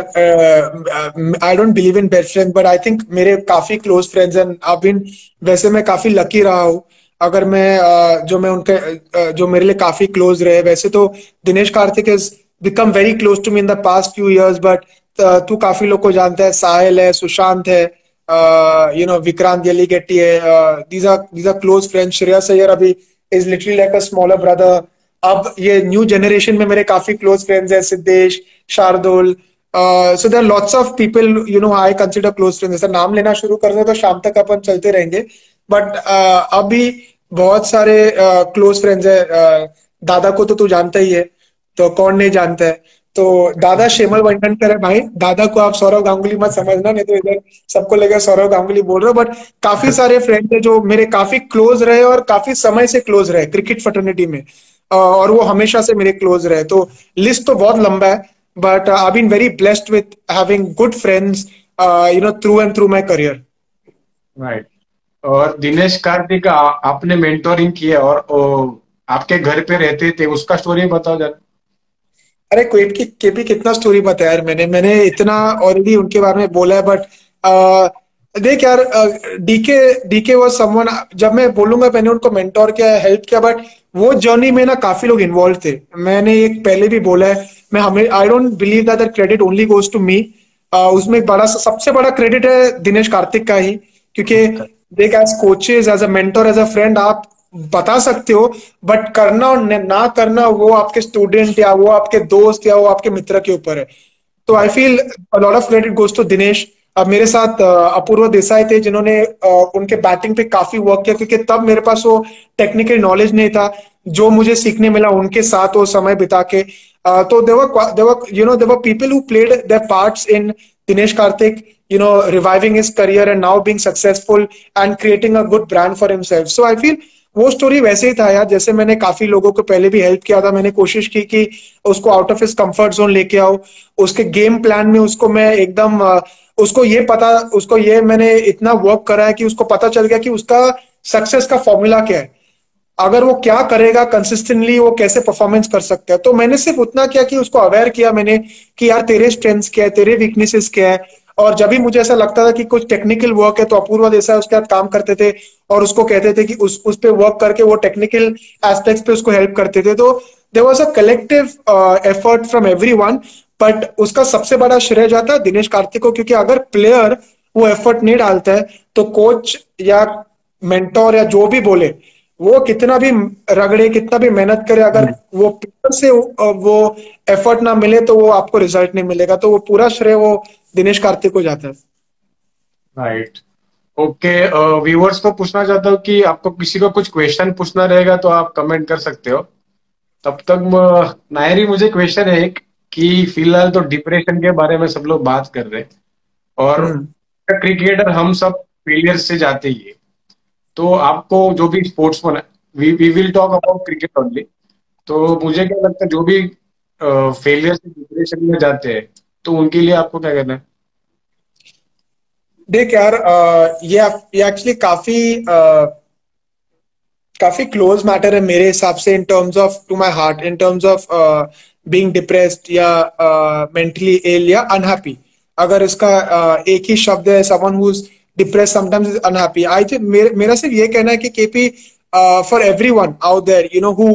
I don't believe in best friend but I think मेरे काफी close friends and I been, वैसे मैं काफी लकी रहा हूँ अगर मैं uh, जो मैं उनके uh, जो मेरे लिए काफी क्लोज रहे. वैसे तो Dinesh Karthik is become very close to me in the past few years but तू काफी लोग को जानता है, साहिल है, सुशांत है, you know Vikrant Yeligati है, these are these are close friends. Shreyas Iyer अभी is literally like a smaller brother. अब ये न्यू जनरेशन में मेरे काफी क्लोज फ्रेंड्स हैं, Siddhesh, Shardul, so there lots of people you know I consider close friends. ऐसा नाम लेना शुरू कर दो तो शाम तक अपन चलते रहेंगे बट uh, अभी बहुत सारे क्लोज फ्रेंड्स हैं. uh, दादा को तो तू जानता ही है, तो कौन नहीं जानता है. तो दादा शेमल वंडनकर है भाई, दादा को आप सौरव गांगुली मत समझना, नहीं तो इधर सबको लगे सौरव गांगुली बोल रहे हो. बट काफी सारे फ्रेंड्स हैं जो मेरे काफी क्लोज रहे और काफी समय से क्लोज रहे क्रिकेट फ्रेटर्निटी में, और वो हमेशा से मेरे क्लोज रहे. तो लिस्ट तो बहुत लंबा है but I been very blessed with having good friends you know through and through my career. Right. और दिनेश कार्तिक आपने मेंटोरिंग किया और ओ, आपके घर पे रहते थे, उसका स्टोरी बताओ जरा. अरे क्विट की के भी कितना स्टोरी पता है यार, मैंने मैंने इतना ऑलरेडी उनके बारे में बोला है बट देख यार डीके डीके वाज समवन, जब मैं बोलूंगा मैंने उनको मेंटोर किया, हेल्प किया बट वो जर्नी में ना काफी लोग इन्वॉल्व थे. मैंने एक पहले भी बोला है, मैं हमें I don't believe that credit only goes to me. उसमें बड़ा सबसे बड़ा क्रेडिट है दिनेश कार्तिक का ही, क्योंकि देख as coaches, as a mentor, as a friend आप बता सकते हो बट करना और ना करना वो आपके स्टूडेंट या वो आपके दोस्त या वो आपके मित्र के ऊपर है. तो I feel a lot of credit goes to Dinesh. अब मेरे साथ अपूर्व देसाई थे जिन्होंने उनके बैटिंग पे काफी वर्क किया क्योंकि तब मेरे पास वो टेक्निकल नॉलेज नहीं था जो मुझे सीखने मिला उनके साथ वो समय बिता के. तो there were there were you know there were people who played their parts in Dinesh Karthik you know reviving his career and now being successful and creating a good brand for himself. So I feel वो स्टोरी वैसे ही था यार, जैसे मैंने काफी लोगों को पहले भी हेल्प किया था. मैंने कोशिश की कि उसको out of his comfort zone लेके आओ, उसके गेम प्लान में उसको मैं एकदम उसको ये पता उसको ये मैंने इतना वर्क करा है कि उसको पता चल गया कि उसका सक्सेस का फॉर्मूला क्या है, अगर वो क्या करेगा कंसिस्टेंटली वो कैसे परफॉर्मेंस कर सकता है. तो मैंने सिर्फ उतना किया कि उसको अवेयर किया मैंने कि यार तेरे स्ट्रेंथ्स क्या है, तेरे वीकनेसेस क्या है. और जब भी मुझे ऐसा लगता था कि कुछ टेक्निकल वर्क है तो अपूर्वा देसाई उसके साथ काम करते थे और उसको कहते थे कि उस उस पे वर्क करके वो टेक्निकल एस्पेक्ट्स पे उसको हेल्प करते थे. तो there was a collective effort from everyone but उसका सबसे बड़ा श्रेय जाता है दिनेश कार्तिक को, क्योंकि अगर प्लेयर वो एफर्ट नहीं डालता है तो कोच या मेंटोर या जो भी बोले, वो कितना भी रगड़े, कितना भी मेहनत करे, अगर वो प्लेयर से वो एफर्ट ना मिले तो वो आपको रिजल्ट नहीं मिलेगा. तो वो पूरा श्रेय वो दिनेश कार्तिक को जाता है. राइट. ओके. व्यूअर्स को पूछना चाहता हूँ कि आपको किसी को कुछ क्वेश्चन पूछना रहेगा तो आप कमेंट कर सकते हो. तब तक नायरी मुझे क्वेश्चन है एक कि फिलहाल तो डिप्रेशन के बारे में सब लोग बात कर रहे हैं और क्रिकेटर हम सब फेलियर से जाते ही है, तो आपको जो भी sportsman we we will talk about cricket only. तो मुझे क्या लगता है जो भी फेलियर से डिप्रेशन में जाते हैं तो उनके लिए आपको क्या करना है? देख यार ये ये एक्चुअली काफी काफी क्लोज मैटर है मेरे हिसाब से, in terms of to my heart, in terms of being depressed या मेंटली इल या अनहैप्पी. अगर इसका uh, एक ही शब्द है, someone who is depressed sometimes is unhappy. I think मेरा सिर्फ ये कहना है कि KP for everyone out there you know who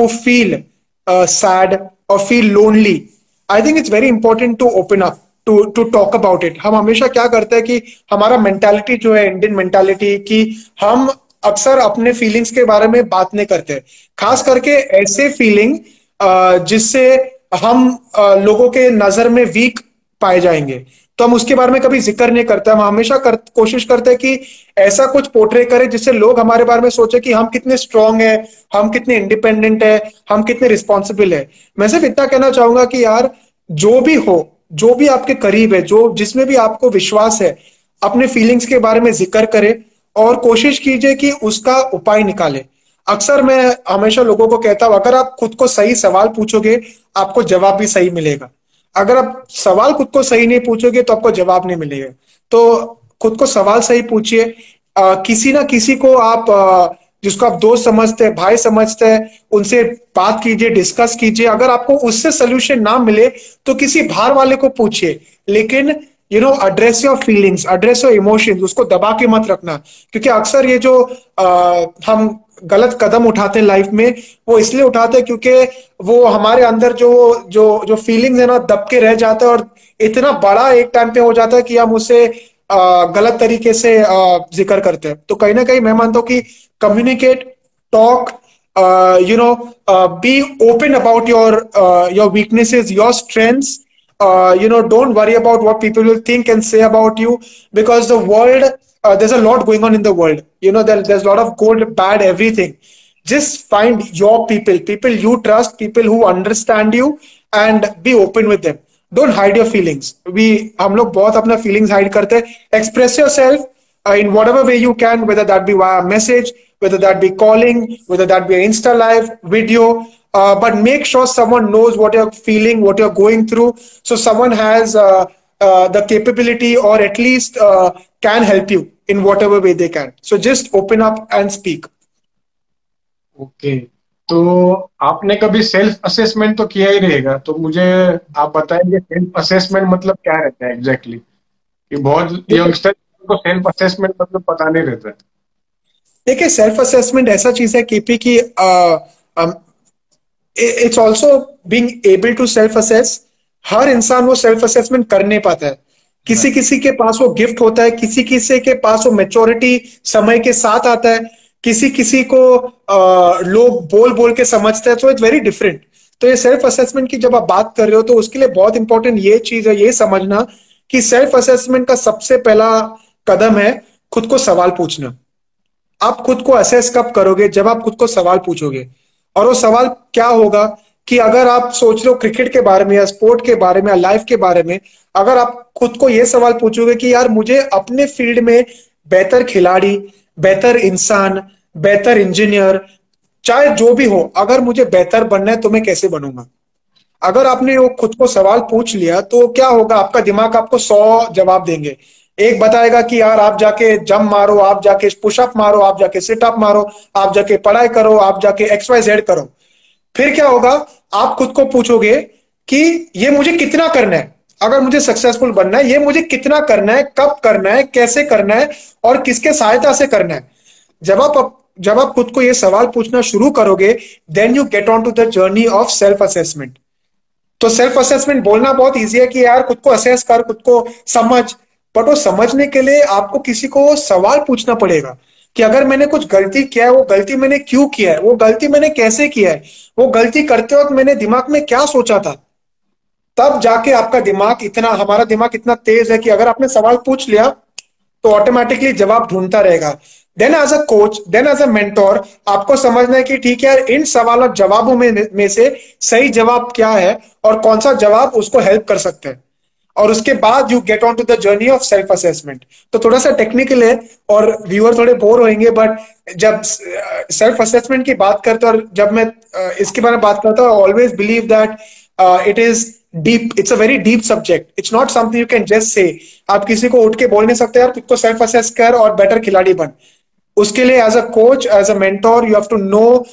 who feel sad और feel lonely, I think it's very important to open up, to to talk about it. हम हमेशा क्या करते हैं कि हमारा मेंटालिटी जो है इंडियन मेंटालिटी कि हम अक्सर अपने फीलिंग्स के बारे में बात नहीं करते, खास करके ऐसे फीलिंग जिससे हम लोगों के नजर में वीक पाए जाएंगे. तो हम उसके बारे में कभी जिक्र नहीं करते। हम हमेशा कर, कोशिश करते हैं कि ऐसा कुछ पोर्ट्रे करें जिससे लोग हमारे बारे में सोचे कि हम कितने स्ट्रांग है, हम कितने इंडिपेंडेंट है, हम कितने रिस्पॉन्सिबल है। मैं सिर्फ इतना कहना चाहूंगा कि यार जो भी हो, जो भी आपके करीब है, जो जिसमें भी आपको विश्वास है, अपने फीलिंग्स के बारे में जिक्र करें और कोशिश कीजिए कि उसका उपाय निकाले। अक्सर मैं हमेशा लोगों को कहता हूं, अगर आप खुद को सही सवाल पूछोगे आपको जवाब भी सही मिलेगा। अगर आप सवाल खुद को सही नहीं पूछोगे तो आपको जवाब नहीं मिलेगा। तो खुद को सवाल सही पूछिए। किसी ना किसी को आप आ, जिसको आप दोस्त समझते हैं, भाई समझते हैं, उनसे बात कीजिए, डिस्कस कीजिए। अगर आपको उससे सोल्यूशन ना मिले तो किसी बाहर वाले को पूछिए, लेकिन you know address your feelings, address your emotions, उसको दबा के मत रखना। क्योंकि अक्सर ये जो आ, हम गलत कदम उठाते हैं लाइफ में, वो इसलिए उठाते हैं क्योंकि वो हमारे अंदर जो जो जो फीलिंग्स है ना दब के रह जाता है और इतना बड़ा एक टाइम पे हो जाता है कि हम उसे आ, गलत तरीके से जिक्र करते हैं। तो कहीं ना कहीं मैं मानता हूँ कि communicate, talk, you know, be open about your your weaknesses, your strengths, uh you know don't worry about what people will think and say about you, because the world uh, there's a lot going on in the world, you know, there, there's a lot of good, bad, everything. Just find your people, people you trust, people who understand you, and be open with them. Don't hide your feelings. we hum log bahut apna feelings hide karte hain. Express yourself uh, in whatever way you can, whether that be via message, whether that be calling, whether that be Insta live, video. Uh, but make sure someone knows what you're feeling, what you're going through, so someone has uh, uh, the capability or at least uh, can help you in whatever way they can. So just open up and speak. Okay. तो आपने कभी self assessment तो किया ही रहेगा, तो मुझे आप बताएंगे सेल्फ असेसमेंट मतलब क्या रहता है एग्जैक्टली? कि बहुत यंगस्टर को सेल्फ असेसमेंट मतलब पता नहीं रहता है। देखिए, सेल्फ असेसमेंट ऐसा चीज है केपी की it's also being able to self assess. हर इंसान वो सेल्फ असेसमेंट कर नहीं पाता है। किसी किसी के पास वो गिफ्ट होता है, किसी किसी के पास वो मेच्योरिटी समय के साथ आता है, किसी किसी को आ, लोग बोल बोल के समझते हैं, तो इट्स वेरी डिफरेंट। तो ये सेल्फ असेसमेंट की जब आप बात कर रहे हो तो उसके लिए बहुत इंपॉर्टेंट ये चीज है ये समझना कि सेल्फ असेसमेंट का सबसे पहला कदम है खुद को सवाल पूछना। आप खुद को असेस कब करोगे? जब आप खुद को सवाल पूछोगे। और वो सवाल क्या होगा कि अगर आप सोच रहे हो क्रिकेट के बारे में या स्पोर्ट के बारे में या लाइफ के बारे में, अगर आप खुद को ये सवाल पूछोगे कि यार मुझे अपने फील्ड में बेहतर खिलाड़ी, बेहतर इंसान, बेहतर इंजीनियर, चाहे जो भी हो, अगर मुझे बेहतर बनना है तो मैं कैसे बनूंगा? अगर आपने वो खुद को सवाल पूछ लिया तो क्या होगा, आपका दिमाग आपको सौ जवाब देंगे। एक बताएगा कि यार आप जाके जंप मारो, आप जाके पुशअप मारो, आप जाके सिटअप मारो, आप जाके पढ़ाई करो, आप जाके एक्स वाई जेड करो। फिर क्या होगा, आप खुद को पूछोगे कि ये मुझे कितना करना है? अगर मुझे सक्सेसफुल बनना है, ये मुझे कितना करना है, कब करना है, कैसे करना है और किसके सहायता से करना है? जब आप जब आप खुद को ये सवाल पूछना शुरू करोगे, then you get on to the journey of self assessment. तो सेल्फ असेसमेंट बोलना बहुत ईजी है कि यार खुद को असेस कर, खुद को समझ, बट वो समझने के लिए आपको किसी को सवाल पूछना पड़ेगा कि अगर मैंने कुछ गलती किया है, वो गलती मैंने क्यों किया है, वो गलती मैंने कैसे किया है, वो गलती करते वक्त मैंने दिमाग में क्या सोचा था। तब जाके आपका दिमाग इतना हमारा दिमाग इतना तेज है कि अगर आपने सवाल पूछ लिया तो ऑटोमेटिकली जवाब ढूंढता रहेगा। Then as a coach, then as a mentor, आपको समझना है कि ठीक है यार, इन सवाल और जवाबों में, में से सही जवाब क्या है और कौन सा जवाब उसको हेल्प कर सकते हैं। और उसके बाद you get on to the journey of self assessment. तो थोड़ा सा टेक्निकल है और व्यूअर थोड़े बोर होंगे, बट जब सेल्फ असेसमेंट की बात करते और जब मैं इसके बारे में बात करता हूँ, always believe that it is deep, it's a very deep subject. It's not something you can just say. आप किसी को उठ के बोल नहीं सकते यार खुद को सेल्फ असेस कर और बेटर खिलाड़ी बन। उसके लिए as a coach, as a mentor, you have to know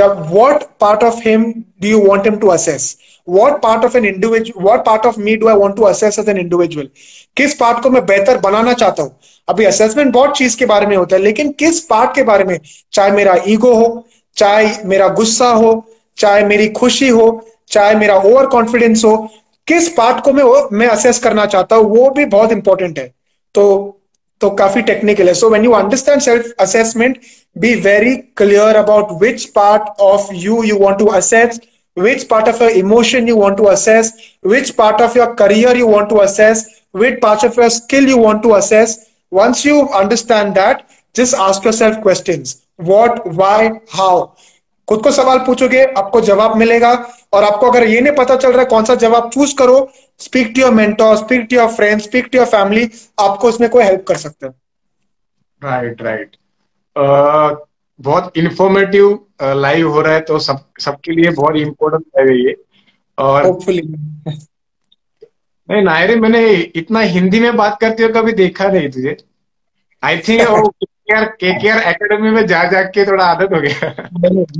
जब what part of him do you want him to assess, what part of an individual, what part of me do I want to assess as an individual. किस part को मैं बेहतर बनाना चाहता हूँ? अभी assessment बहुत चीज के बारे में होता है, लेकिन किस पार्ट के बारे में, चाहे मेरा ईगो हो, चाहे मेरा गुस्सा हो, चाहे मेरी खुशी हो, चाहे मेरा ओवर कॉन्फिडेंस हो, किस पार्ट को मैं मैं असेस करना चाहता हूँ, वो भी बहुत इंपॉर्टेंट है। तो तो काफी टेक्निकल है। So when you understand self assessment, be very clear about which part of you you want to assess, which part of your emotion you want to assess, which part of your career you want to assess, which part of your skill you want to assess. Once you understand that, just ask yourself questions. What, why, how? खुद को सवाल पूछोगे, आपको जवाब मिलेगा. और आपको अगर ये नहीं पता चल रहा है कौन सा जवाब चूज करो, speak to your mentor, speak to your friend, speak to your family, आपको इसमें कोई हेल्प कर सकता है. राइट राइट बहुत इन्फॉर्मेटिव लाइव हो रहा है, तो सब सबके लिए बहुत इम्पोर्टेंट है ये. और होपफुली नहीं नायरे, मैंने इतना हिंदी में बात करते हुए कभी देखा नहीं तुझे. आई थिंक केकेआर एकेडमी में जा जाके थोड़ा आदत हो गया.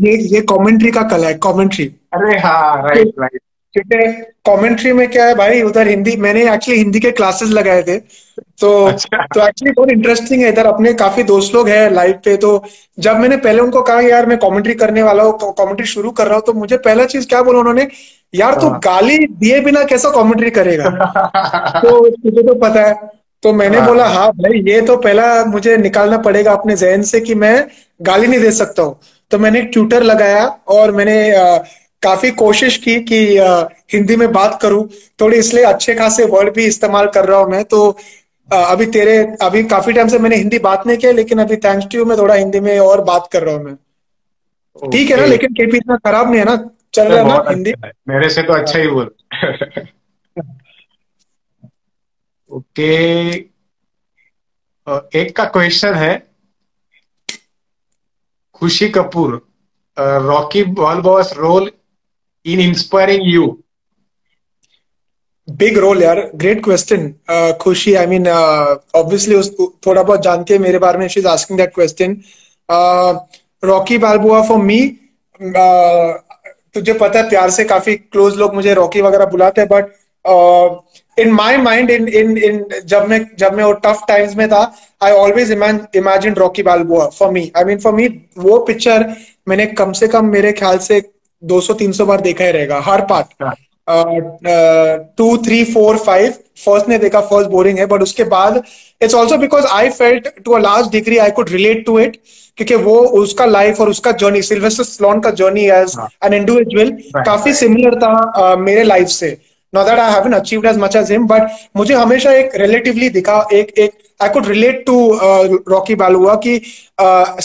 ये ये कमेंट्री का कला है, कमेंट्री. अरे हाँ, राइट राइट ठीक है. कमेंट्री में क्या है भाई, उधर हिंदी, मैंने एक्चुअली हिंदी के क्लासेस लगाए थे, तो अच्छा. तो एक्चुअली बहुत इंटरेस्टिंग है. इधर अपने काफी दोस्त लोग हैं लाइव पे, तो जब मैंने पहले उनको कहा यार मैं कमेंट्री करने वाला हूँ, कमेंट्री शुरू कर रहा हूँ, तो मुझे पहला चीज क्या बोला उन्होंने, यार तू गाली दिए बिना कैसा कमेंट्री करेगा, तो तुझे तो पता है. तो मैंने बोला हाँ भाई, ये तो पहला मुझे निकालना पड़ेगा अपने जहन से कि मैं गाली नहीं दे सकता हूँ. तो मैंने एक ट्यूटर लगाया और मैंने आ, काफी कोशिश की कि आ, हिंदी में बात करूं थोड़ी, इसलिए अच्छे खासे वर्ड भी इस्तेमाल कर रहा हूँ मैं. तो आ, अभी तेरे अभी काफी टाइम से मैंने हिंदी बात नहीं किया, लेकिन अभी थैंक्स टू यू मैं थोड़ा हिंदी में और बात कर रहा हूँ मैं. ठीक है ना, लेकिन केपी इतना खराब नहीं है ना, चल रहा है ना हिंदी, मेरे से तो अच्छा ही बोल. Okay okay. एक का क्वेश्चन है, Khushi Kapoor, Rocky बॉलबॉस role in inspiring you. Big role यार, great question Khushi. I mean obviously उसको थोड़ा बहुत जानते हैं मेरे बारे में, she is asking that question. Rocky Balboa for me, तुझे पता है प्यार से काफी क्लोज लोग मुझे रॉकी वगैरह बुलाते हैं, but in my mind in इन इन जब मैं जब मैं वो टफ टाइम्स में था, I always imagine Rocky Balboa for me. I mean for me वो पिक्चर मैंने कम से कम मेरे ख्याल से दो सौ तीन सौ बार देखा ही रहेगा, हर part, two three four five. First ने देखा, फर्स्ट बोरिंग है, बट उसके बाद it's also because I felt to a large degree I could relate to it, क्योंकि वो उसका लाइफ और उसका जर्नी, सिल्वेस्टर स्लॉन का जर्नी एज एन इंडिविजुअल काफी सिमिलर था uh, मेरे लाइफ से. Not that I haven't achieved as much as him, but मुझे हमेशा एक relatively दिखा, एक एक I could relate to uh, Rocky Balboa कि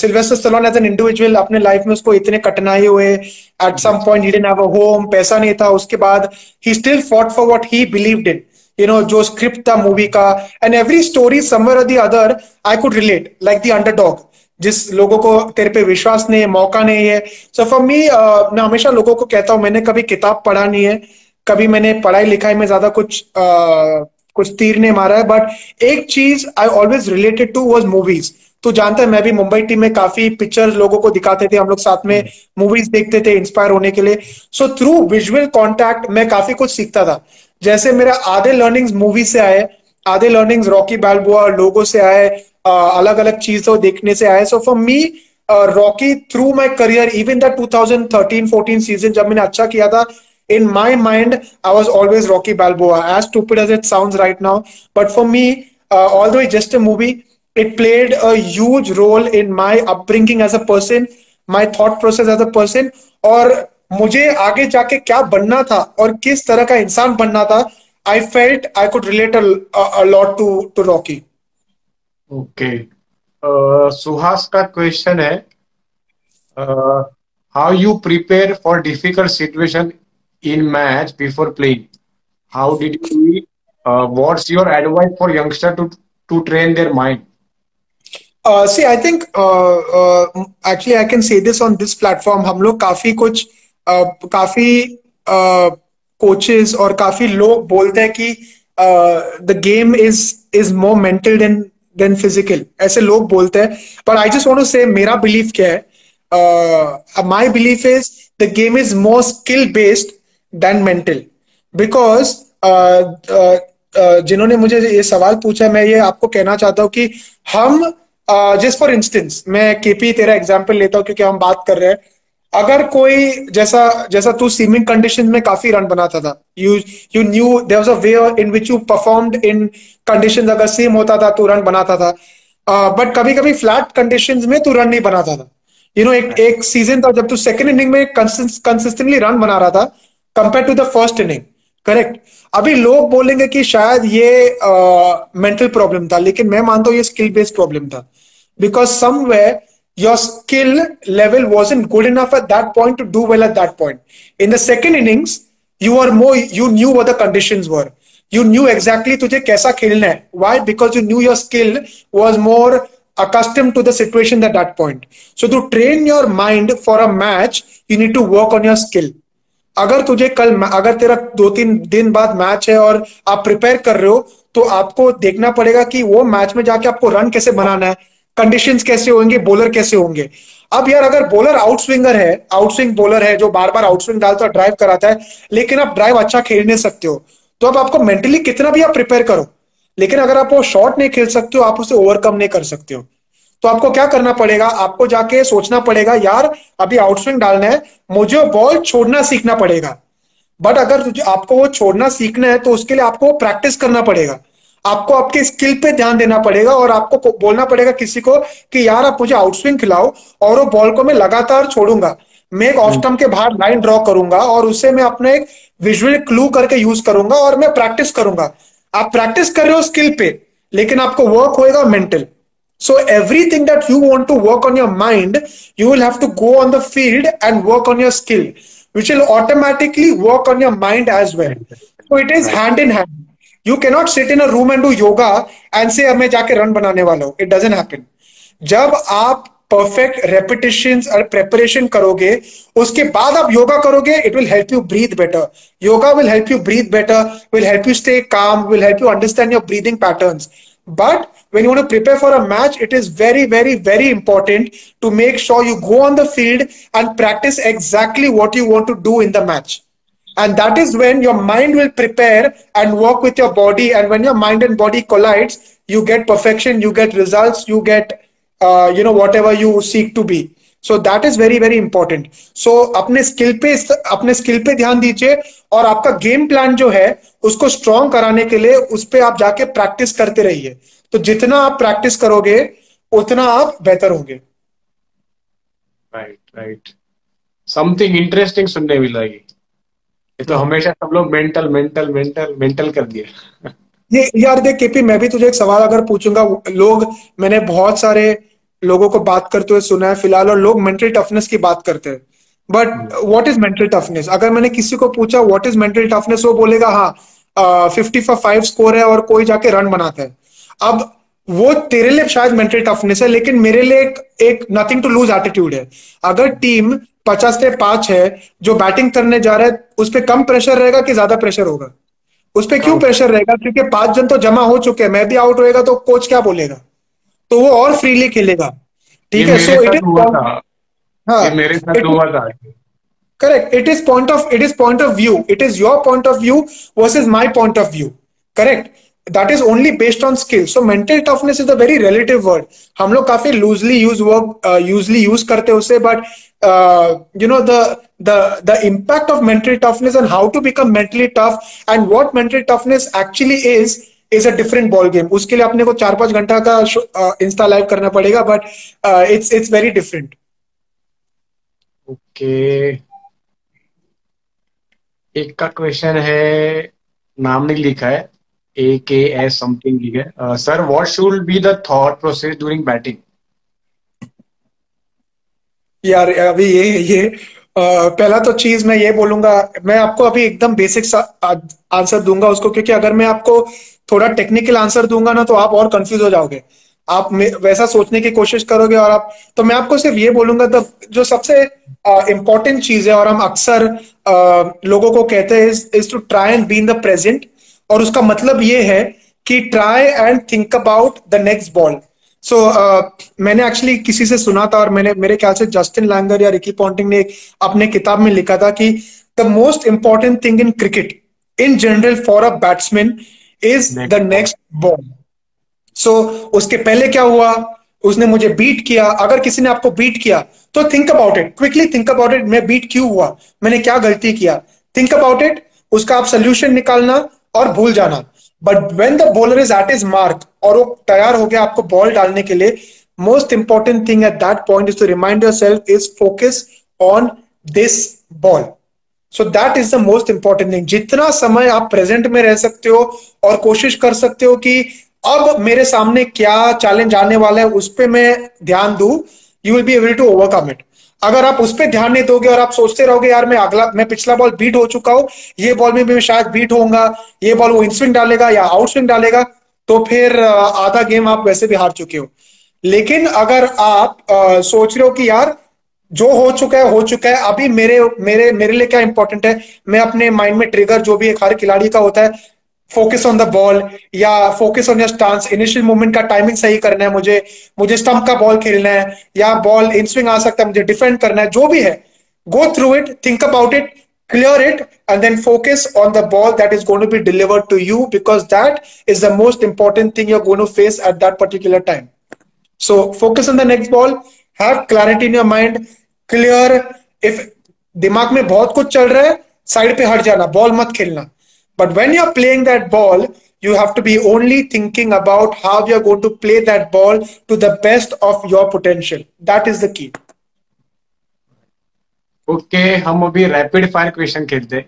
Sylvester Stallone as an individual अपने life में उसको इतने कठिनाई हुए. At some point he didn't have a home, पैसा नहीं था, उसके बाद he still fought for what he believed in. You know जो script था movie का, and every story somewhere or the other I could relate, like the underdog, जिस लोगों को तेरे पे विश्वास नहीं है, मौका नहीं है. So for me uh, मैं हमेशा लोगों को कहता हूँ, मैंने कभी किताब पढ़ा नहीं है, कभी मैंने पढ़ाई लिखाई में ज्यादा कुछ आ, कुछ तीर नहीं मारा है, बट एक चीज I always related to was movies. तो जानता है मैं भी मुंबई टीम में काफी पिक्चर्स लोगों को दिखाते थे, हम लोग साथ में मूवीज देखते थे इंस्पायर होने के लिए. सो थ्रू विजुअल कॉन्टैक्ट मैं काफी कुछ सीखता था, जैसे मेरा आधे लर्निंग्स मूवी से आए, आधे लर्निंग्स रॉकी बालबोआ लोगों से आए, अलग अलग चीजों देखने से आए. So for me Rocky through my career, even the two thousand thirteen fourteen season जब मैंने अच्छा किया था, in my mind I was always Rocky Balboa, as stupid as it sounds right now, but for me uh, although it's just a movie, it played a huge role in my upbringing as a person, my thought process as a person, और मुझे आगे जाके क्या बनना था और किस तरह का इंसान बनना था. I felt I could relate a, a lot to to Rocky. Okay, uh, Suhas का क्वेश्चन है, how you prepare for difficult situation in match before playing, how did you do it? Uh, what's your advice for youngster to to train their mind? Uh, see, I think uh, uh, actually I can say this on this platform. हम लोग काफी कुछ uh, काफी uh, coaches और काफी लोग बोलते हैं कि uh, the game is is more mental than than physical. ऐसे लोग बोलते हैं, but I just want to say मेरा belief क्या है? Uh, my belief is the game is more skill based than mental, because uh, uh, uh, जिन्होंने मुझे ये सवाल पूछा, मैं ये आपको कहना चाहता हूँ कि हम जस्ट फॉर इंस्टेंस मैं केपी तेरा एग्जाम्पल लेता हूँ क्योंकि हम बात कर रहे हैं. अगर कोई जैसा जैसा तू स्विमिंग कंडीशन में काफी रन बनाता था, you you knew there was a way in which you performed in condition, अगर सेम होता था तू रन बनाता था, बट uh, कभी कभी फ्लैट कंडीशन में तू रन नहीं बनाता था. यू नो एक एक सीजन था जब तू सेकंड इनिंग में कंसिस्टेंटली रन बना रहा था compare to the first inning, correct. अभी लोग बोलेंगे कि शायद ये मेंटल uh, प्रॉब्लम था, लेकिन मैं मानता हूँ ये स्किल बेस्ड प्रॉब्लम था, because somewhere your skill level wasn't good enough at that point to do well at that point. In the second innings, you were more, you knew what the conditions were. You knew exactly तुझे कैसा खेलना है. Why? Because you knew your skill was more accustomed to the situation at that point. So to train your mind for a match, you need to work on your skill. अगर तुझे कल, अगर तेरा दो तीन दिन बाद मैच है और आप प्रिपेयर कर रहे हो, तो आपको देखना पड़ेगा कि वो मैच में जाके आपको रन कैसे बनाना है, कंडीशंस कैसे होंगे, बॉलर कैसे होंगे. अब यार अगर बॉलर आउटस्विंगर है, आउटस्विंग बॉलर है जो बार बार आउटस्विंग डालता है, ड्राइव कराता है, लेकिन आप ड्राइव अच्छा खेल नहीं सकते हो, तो अब आपको मेंटली कितना भी आप प्रिपेयर करो, लेकिन अगर आप वो शॉट नहीं खेल सकते हो, आप उसे ओवरकम नहीं कर सकते हो, तो आपको क्या करना पड़ेगा, आपको जाके सोचना पड़ेगा यार अभी आउटस्विंग डालना है, मुझे बॉल छोड़ना सीखना पड़ेगा. बट अगर आपको वो छोड़ना सीखना है तो उसके लिए आपको प्रैक्टिस करना पड़ेगा, आपको आपके स्किल पे ध्यान देना पड़ेगा, और आपको बोलना पड़ेगा किसी को कि यार आप मुझे आउटस्विंग खिलाओ और वो बॉल को मैं लगातार छोड़ूंगा, मैं एक ऑफ स्टंप के बाहर लाइन ड्रॉ करूंगा और उसे मैं अपना एक विजुअल क्लू करके यूज करूंगा और मैं प्रैक्टिस करूंगा. आप प्रैक्टिस कर रहे हो स्किल पे, लेकिन आपको वर्क होएगा mental. So everything that you want to work on your mind, you will have to go on the field and work on your skill, which will automatically work on your mind as well. So it is hand in hand. You cannot sit in a room and do yoga and say मैं जाके run बनाने वाला हूँ. It doesn't happen. जब आप perfect repetitions और preparation करोगे, उसके बाद आप योगा करोगे, it will help you breathe better. Yoga will help you breathe better, will help you stay calm, will help you understand your breathing patterns. But when you want to prepare for a match, it is very, very, very important to make sure you go on the field and practice exactly what you want to do in the match. And that is when your mind will prepare and work with your body, and when your mind and body collides, you get perfection, you get results, you get uh, you know whatever you seek to be. So that is very very important. So अपने skill पे अपने skill पे ध्यान दीजिए, और आपका game plan जो है उसको strong कराने के लिए उस पे आप जाके practice करते रहिए. तो जितना आप practice करोगे उतना आप बेहतर होंगे. Right, right. Something interesting सुनने भी लगी. ये तो हमेशा सब लोग मेंटल मेंटल मेंटल मेंटल कर दिए. ये यार देख केपी, मैं भी तुझे एक सवाल अगर पूछूंगा, लोग, मैंने बहुत सारे लोगों को बात करते हुए सुना है फिलहाल, और लोग मेंटल टफनेस की बात करते हैं, but what is mental toughness. अगर मैंने किसी को पूछा व्हाट इज मेंटल टफनेस, वो बोलेगा हाँ फिफ्टी फॉर फाइव स्कोर है और कोई जाके रन बनाता है. अब वो तेरे लिए शायद मेंटल टफनेस है, लेकिन मेरे लिए एक, एक नथिंग टू लूज एटीट्यूड है. अगर टीम पचास से पांच है, जो बैटिंग करने जा रहा है उस पर कम प्रेशर रहेगा कि ज्यादा प्रेशर होगा? उस पर क्यों प्रेशर रहेगा? क्योंकि पांच जन तो जमा हो चुके हैं, मैं भी आउट होएगा तो कोच क्या बोलेगा, तो वो और फ्रीली खेलेगा. ठीक है, so it is correct, it is point of, it is point of view, it is your point of view versus my point of view. Correct, that is only based on skill. So mental toughness is a very relative word. हम लोग काफी loosely use word, uh, usually use करते उसे, but uh, you know the the the impact of mental toughness and how to become mentally tough and what mental toughness actually is is a different ball game. उसके लिए आपने को चार पांच घंटा का uh, Insta live करना पड़ेगा, but uh, it's it's very different. Okay. एक का क्वेश्चन है, नाम नहीं लिखा है, A K S something लिखा है. Sir what should be the thought process during batting. यार अभी ये ये uh, पहला तो चीज मैं ये बोलूंगा, मैं आपको अभी एकदम बेसिक आंसर दूंगा उसको, क्योंकि अगर मैं आपको थोड़ा टेक्निकल आंसर दूंगा ना तो आप और कंफ्यूज हो जाओगे, आप वैसा सोचने की कोशिश करोगे. और आप, तो मैं आपको सिर्फ ये बोलूंगा द जो सबसे इम्पोर्टेंट uh, चीज है और हम अक्सर uh, लोगों को कहते हैं is to try and be in the present. और उसका मतलब ये है कि try and think about the next ball. So मैंने एक्चुअली किसी से सुना था, और मैंने, मेरे ख्याल से जस्टिन लैंगर या रिकी पॉन्टिंग ने अपने किताब में लिखा था कि the most important thing in cricket in general for a batsman is the next ball. So उसके पहले क्या हुआ, उसने मुझे बीट किया, अगर किसी ने आपको बीट किया तो think about it, quickly think about it, मैं बीट क्यों हुआ, मैंने क्या गलती किया, थिंक अबाउट इट, उसका आप सोल्यूशन निकालना और भूल जाना. But when the bowler is at is mark और वो तैयार हो गया आपको बॉल डालने के लिए, most important thing at that point is to remind yourself is focus on this ball. So that is the most important thing. जितना समय आप प्रेजेंट में रह सकते हो और कोशिश कर सकते हो कि अब मेरे सामने क्या चैलेंज आने वाला है उस पर मैं ध्यान दूं, you will be able to overcome it. अगर आप उस पर ध्यान नहीं दोगे और आप सोचते रहोगे यार मैं अगला मैं पिछला बॉल बीट हो चुका हूं, ये बॉल में भी मैं शायद बीट होऊंगा, ये बॉल वो इनस्विंग डालेगा या आउट स्विंग डालेगा, तो फिर आधा गेम आप वैसे भी हार चुके हो। लेकिन अगर आप आ, सोच रहे हो कि यार जो हो चुका है हो चुका है, अभी मेरे मेरे मेरे लिए क्या इंपॉर्टेंट है, मैं अपने माइंड में ट्रिगर जो भी एक हर खिलाड़ी का होता है, फोकस ऑन द बॉल या focus on your stance, initial movement का टाइमिंग सही करना है, मुझे मुझे स्टंप का बॉल खेलना है या बॉल इन स्विंग आ सकता है, मुझे डिफेंड करना है, जो भी है, go through it, think about it, clear it and then focus on the ball that is going to be delivered to you, because that is the most important thing you're going to face at that particular time. So focus on the next ball, have clarity in your mind, clear, if दिमाग में बहुत कुछ चल रहा है side पे हट जाना, बॉल मत खेलना, but when you're playing that ball you have to be only thinking about how you're going to play that ball to the best of your potential. That is the key. Okay okay, हम अभी rapid fire question खेलते हैं।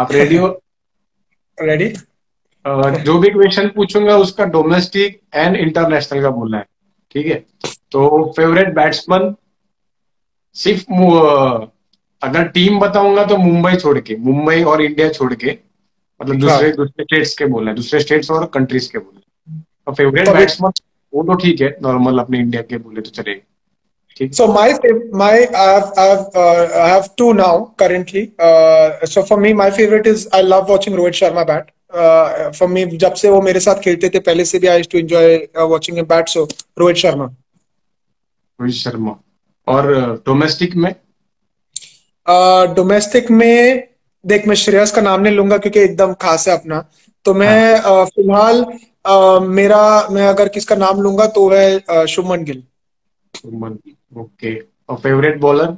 आप ready हो? Ready. जो भी question पूछूंगा उसका डोमेस्टिक एंड इंटरनेशनल का बोलना है, ठीक है? तो फेवरेट बैट्समैन, सिर्फ अगर टीम बताऊंगा तो मुंबई छोड़ के, मुंबई और इंडिया छोड़ के, मतलब दूसरे दूसरे स्टेट्स के बोलना है, दूसरे स्टेट्स और कंट्रीज के बोलना है। तो फेवरेट बैट्समैन वो तो ठीक है, नॉर्मल अपने इंडिया के बोले तो चलेगा। So my my I've I've uh, I have two now currently. Uh, so for me, my favorite is I love watching Rohit Sharma bat. Uh, for me, जब से वो मेरे साथ खेलते थे पहले से भी I used to enjoy uh, watching him bat. So Rohit Sharma. Rohit Sharma. और domestic में? Uh, domestic में देख मैं श्रेयस का नाम नहीं लूंगा क्योंकि एकदम खास है अपना, तो मैं हाँ. uh, फिलहाल uh, मेरा मैं अगर किसका नाम लूंगा तो है uh, Shubman Gill. Shubman Gill. Okay okay. और favourite bowler?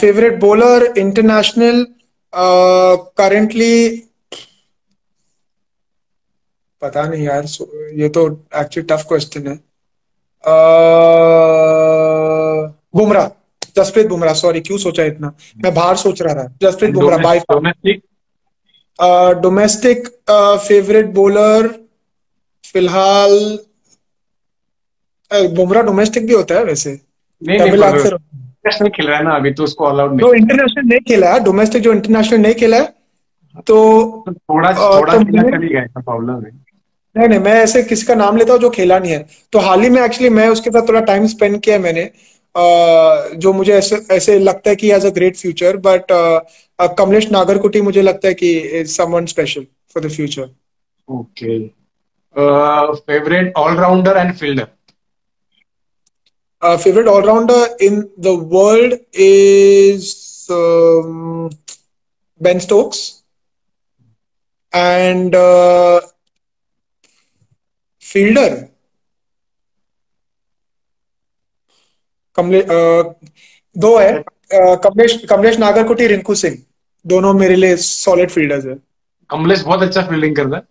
Favourite bowler international currently पता नहीं यार, ये तो एक्चुअली टफ क्वेश्चन है। uh, बुमराह, जसप्रीत बुमराह। सॉरी क्यों सोचा इतना, मैं बाहर सोच रहा था। जसप्रीत बुमराह by far. Domestic domestic favourite bowler फिलहाल बुमराह। डोमेस्टिक भी होता है वैसे, नहीं नहीं इंटरनेशनल खेल रहा है ना अभी तो उसको अलाउड नहीं। तो इंटरनेशनल नहीं खेला है, डोमेस्टिक जो इंटरनेशनल नहीं खेला है तो थोड़ा थोड़ा प्रॉब्लम है। नहीं नहीं मैं ऐसे किसी का नाम लेता हूँ जो खेला नहीं है, तो हाल ही में एक्चुअली मैं उसके साथ थोड़ा टाइम स्पेंड किया मैंने, जो मुझे ऐसे ऐसे लगता है कि has a great future, but Kamlesh Nagarkoti मुझे लगता है कि is someone special for the future. Okay, favourite allrounder and fielder? Uh, favorite all-rounder in the world is um, Ben Stokes, and uh, fielder Kamle, uh, दो है, uh, Kamlesh Kamlesh Nagarkoti, Rinku Singh, दोनों मेरे लिए solid fielders है। कमलेश बहुत अच्छा फील्डिंग करता है,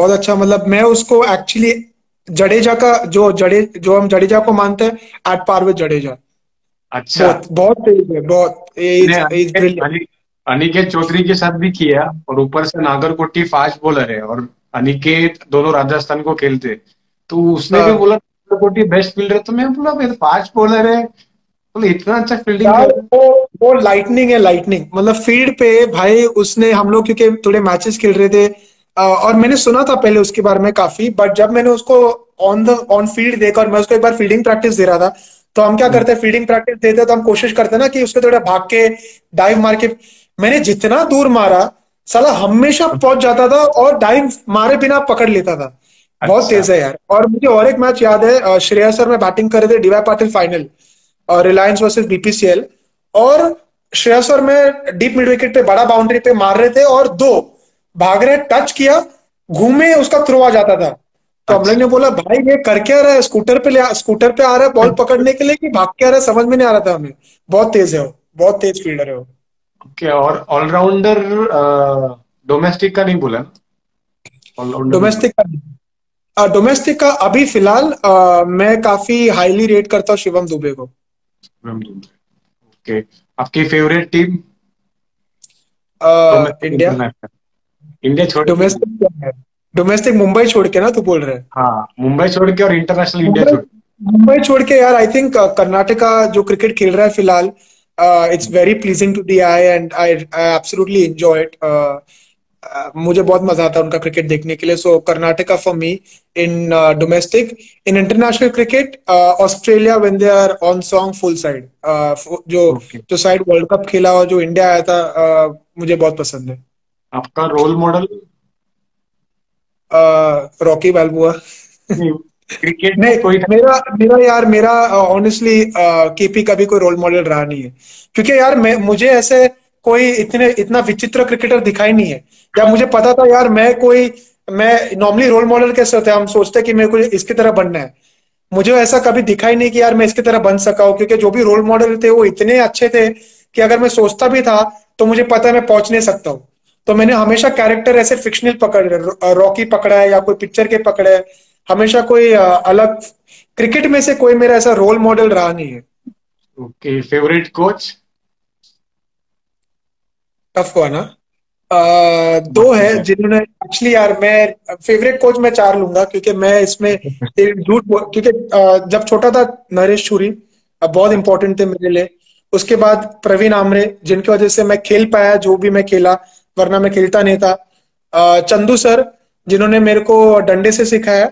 बहुत अच्छा, मतलब मैं उसको एक्चुअली जडेजा का जो जडे जो हम जडेजा को मानते हैं एट पार विद जडेजा। अच्छा, बहुत तेज है, बहुत ब्रिलियंट। अनिकेत चौधरी के साथ भी किया, और ऊपर से नागरकोटी फास्ट बॉलर है और अनिकेत दोनों राजस्थान को खेलते, तो उसने भी बोला नागरकोटी बेस्ट फील्डर, तो मैं बोला मेरे फास्ट बॉलर है, बोले इतना अच्छा फील्डिंग। वो वो लाइटनिंग है, लाइटनिंग, मतलब फील्ड पे भाई उसने, हम लोग क्योंकि थोड़े मैचेस खेल रहे थे और मैंने सुना था पहले उसके बारे में काफी, बट जब मैंने उसको ऑन द ऑन फील्ड देखा, और मैं उसको एक बार फील्डिंग प्रैक्टिस दे रहा था, तो हम क्या करते हैं फील्डिंग प्रैक्टिस देते हैं तो हम कोशिश करते हैं ना कि उसको थोड़ा भाग के डाइव मार के, मैंने जितना दूर मारा साला हमेशा पहुंच जाता था और डाइव मारे बिना पकड़ लेता था। अच्छा। बहुत तेज है यार। और मुझे और एक मैच याद है, श्रेयस सर में बैटिंग कर रहे थे, डीवाई पाटिल फाइनल और रिलायंस वर्सेज बीपीसीएल, और श्रेयस सर में डीप मिड विकेट पे बड़ा बाउंड्री पे मार रहे थे और दो भाग रहे, टच किया, घूमे, उसका थ्रो आ जाता था, तो हम लोग ने बोला भाई ये कर क्या रहा है, स्कूटर पे स्कूटर पे आ रहा है बॉल पकड़ने के लिए कि भाग के आ रहा है, समझ में नहीं आ रहा था हमें। बहुत तेज है वो, बहुत तेज फील्डर है वो। ओके, और ऑलराउंडर डोमेस्टिक का नहीं बोला? डोमेस्टिक का डोमेस्टिक का अभी फिलहाल मैं काफी हाईली रेट करता हूँ शिवम दुबे को। ओके, आपकी फेवरेट टीम? इंडिया। इंडिया छोड़ के, डोमेस्टिक मुंबई छोड़ के ना तू बोल रहे हैं? हाँ, मुंबई छोड़ के और इंटरनेशनल इंडिया छोड़ के। मुंबई छोड़ के यार आई थिंक कर्नाटका जो क्रिकेट खेल रहा है फिलहाल, it's very pleasing to the eye and I absolutely enjoy it. मुझे बहुत मजा आता है उनका क्रिकेट देखने के लिए। So Karnataka for me in domestic. In international cricket Australia when they are on song full side, जो okay. जो साइड वर्ल्ड कप खेला और जो इंडिया आया था, uh, मुझे बहुत पसंद है। आपका role model? Rocky Balboa. Cricket नहीं, कोई नहीं। मेरा मेरा यार मेरा ऑनेस्टली केपी का भी कोई रोल मॉडल रहा नहीं है, क्योंकि यार मैं मुझे ऐसे कोई इतने इतना विचित्र क्रिकेटर दिखाई नहीं है। या मुझे पता था यार मैं कोई मैं नॉर्मली रोल मॉडल कैसे होते हैं, हम सोचते हैं कि मेरे को इसकी तरह बनना है। मुझे ऐसा कभी दिखाई नहीं कि यार मैं इसकी तरह बन सका हूँ, क्योंकि जो भी रोल मॉडल थे वो इतने अच्छे थे कि अगर मैं सोचता भी था तो मुझे पता है मैं पहुंच नहीं सकता हूँ। तो मैंने हमेशा कैरेक्टर ऐसे फिक्शनल पकड़े, रॉकी पकड़ा है या कोई पिक्चर के पकड़े, हमेशा कोई अलग। क्रिकेट में से कोई मेरा ऐसा रोल मॉडल रहा नहीं है। Okay, favourite coach? टफ हुआ ना। आ, दो है जिन्होंने एक्चुअली यार मैं फेवरेट कोच मैं चार लूंगा, क्योंकि मैं इसमें झूठ, क्योंकि जब छोटा था नरेश छुरी बहुत इंपॉर्टेंट थे मेरे लिए। उसके बाद प्रवीण आमरे, जिनकी वजह से मैं खेल पाया जो भी मैं खेला, वरना मैं खेलता नहीं था। आ, चंदू सर, जिन्होंने मेरे को डंडे से सिखाया,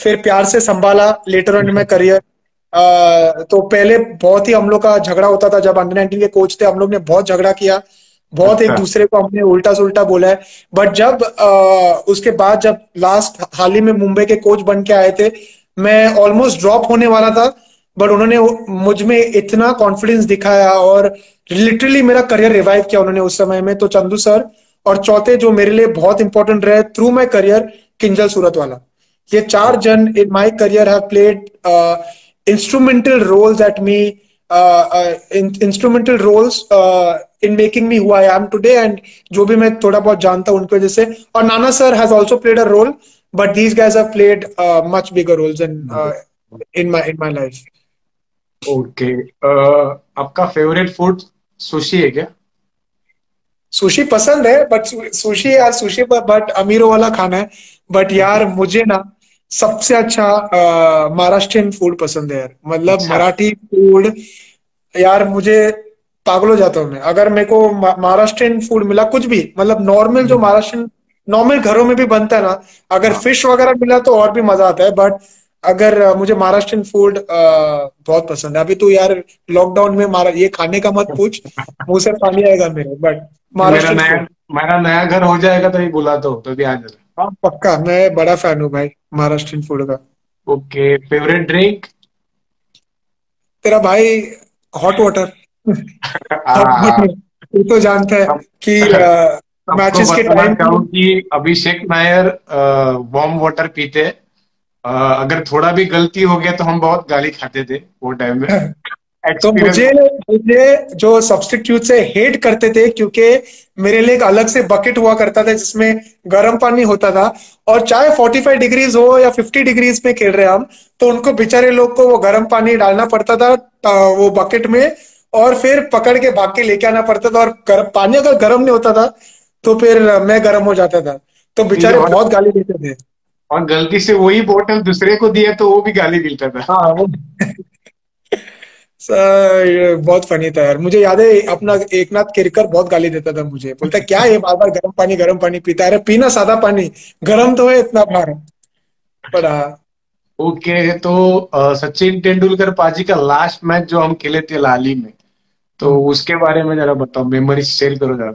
फिर प्यार से संभाला लेटर ऑन में करियर। आ, तो पहले बहुत ही हम लोग का झगड़ा होता था, जब अंडर नाइनटीन के कोच थे हम लोग ने बहुत झगड़ा किया, बहुत एक दूसरे को हमने उल्टा सुल्टा बोला है। बट जब आ, उसके बाद जब लास्ट हाल ही में मुंबई के कोच बन के आए थे, मैं ऑलमोस्ट ड्रॉप होने वाला था, बट उन्होंने मुझ में इतना कॉन्फिडेंस दिखाया और लिटरली मेरा करियर रिवाइव किया उन्होंने उस समय में। तो चंदू सर, और चौथे जो मेरे लिए बहुत इंपॉर्टेंट रहे through my career, किंजल सूरतवाला। ये चार जन in my career have played instrumental roles at me, instrumental roles in making me who I am today, and जो भी मैं थोड़ा बहुत जानता हूं उनकी वजह से। और Nana sir has also played a role, but these guys have played much bigger roles in in my in my life. Okay, आपका फेवरेट फूड सुशी है क्या? सुशी पसंद है, बट सुशी यार सुशी बट अमीरों वाला खाना है। बट यार मुझे ना सबसे अच्छा महाराष्ट्रियन फूड पसंद है यार, मतलब अच्छा। मराठी फूड यार मुझे पागल हो जाता हूँ मैं अगर मेरे को महाराष्ट्रियन फूड मिला, कुछ भी, मतलब नॉर्मल जो महाराष्ट्रियन नॉर्मल घरों में भी बनता है ना, अगर फिश वगैरह मिला तो और भी मजा आता है। बट अगर मुझे महाराष्ट्रियन फूड बहुत पसंद है। अभी तो यार लॉकडाउन में ये खाने का मत पूछ, मुंह से पानी आएगा मेरे। बट महाराष्ट्रियन फूड, मेरा नया घर हो जाएगा तो ये बुला दो तो भी आ जाएगा। हाँ पक्का, मैं बड़ा फैन हूँ भाई महाराष्ट्रियन फूड का। Okay, favourite drink? तेरा भाई हॉट वाटर। तू तो जानता है कि मैचेस के टाइम की अभिषेक नायर वार्म वाटर पीते हैं। Uh, अगर थोड़ा भी गलती हो गया तो हम बहुत गाली खाते थे वो टाइम में। तो मुझे मुझे जो सब्स्टिट्यूट से हेट करते थे, क्योंकि मेरे लिए एक अलग से बकेट हुआ करता था जिसमें गर्म पानी होता था, और चाहे पैंतालीस डिग्रीज हो या पचास डिग्रीज में खेल रहे हम, तो उनको बेचारे लोग को वो गर्म पानी डालना पड़ता था वो बकेट में, और फिर पकड़ के भाग के लेके आना पड़ता था। और गर, पानी अगर गर्म नहीं होता था तो फिर मैं गर्म हो जाता था, तो बेचारे बहुत गाली देते थे। और गलती से वही बोतल दूसरे को दिया तो वो भी गाली मिलता था। हाँ वो सर बहुत फनी था यार। मुझे याद है अपना एकनाथ केरकर बहुत गाली देता था मुझे, बोलता क्या ये बार बार गर्म पानी गर्म पानी पीता है, अरे पीना सादा पानी, गर्म तो है इतना बार पड़ा। ओके, तो आ, सचिन तेंदुलकर पाजी का लास्ट मैच जो हम खेले थे लाली में, तो उसके बारे में जरा बताओ, मेमोरी शेयर करो जरा।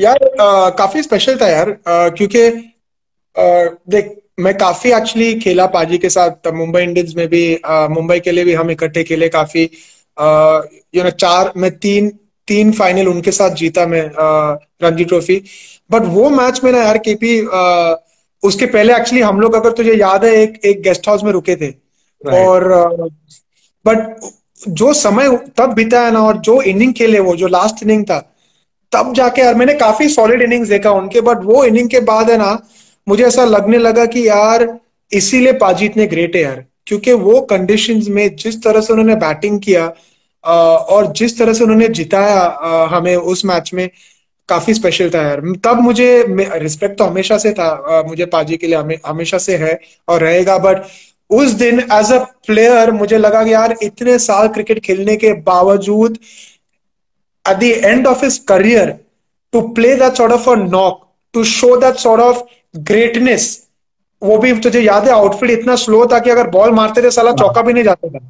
यार आ, काफी स्पेशल था यार, क्योंकि Uh, देख मैं काफी एक्चुअली खेला पाजी के साथ। मुंबई इंडियंस में भी uh, मुंबई के लिए भी हम इकट्ठे खेले काफी। यू नो चार मैं तीन तीन फाइनल उनके साथ जीता मैं uh, रणजी ट्रॉफी। बट वो मैच में ना यार केपी uh, उसके पहले एक्चुअली हम लोग, अगर तुझे याद है, एक एक गेस्ट हाउस में रुके थे right. और uh, बट जो समय तब बीता है ना, और जो इनिंग खेले वो जो लास्ट इनिंग था, तब जाके यार मैंने काफी सॉलिड इनिंग्स देखा उनके। बट वो इनिंग के बाद है ना मुझे ऐसा लगने लगा कि यार इसीलिए पाजी इतने ग्रेट है यार, क्योंकि वो कंडीशंस में जिस तरह से उन्होंने बैटिंग किया और जिस तरह से उन्होंने जिताया हमें उस मैच में काफी स्पेशल था यार। तब मुझे रिस्पेक्ट तो हमेशा से था, मुझे पाजी के लिए हमे, हमेशा से है और रहेगा, बट उस दिन एज अ प्लेयर मुझे लगा कि यार इतने साल क्रिकेट खेलने के बावजूद at the end of his career to play that sort of a knock, to show that sort of greatness, वो भी तुझे याद है आउटफील्ड इतना स्लो था कि अगर बॉल मारते थे साला चौका भी नहीं जाता था,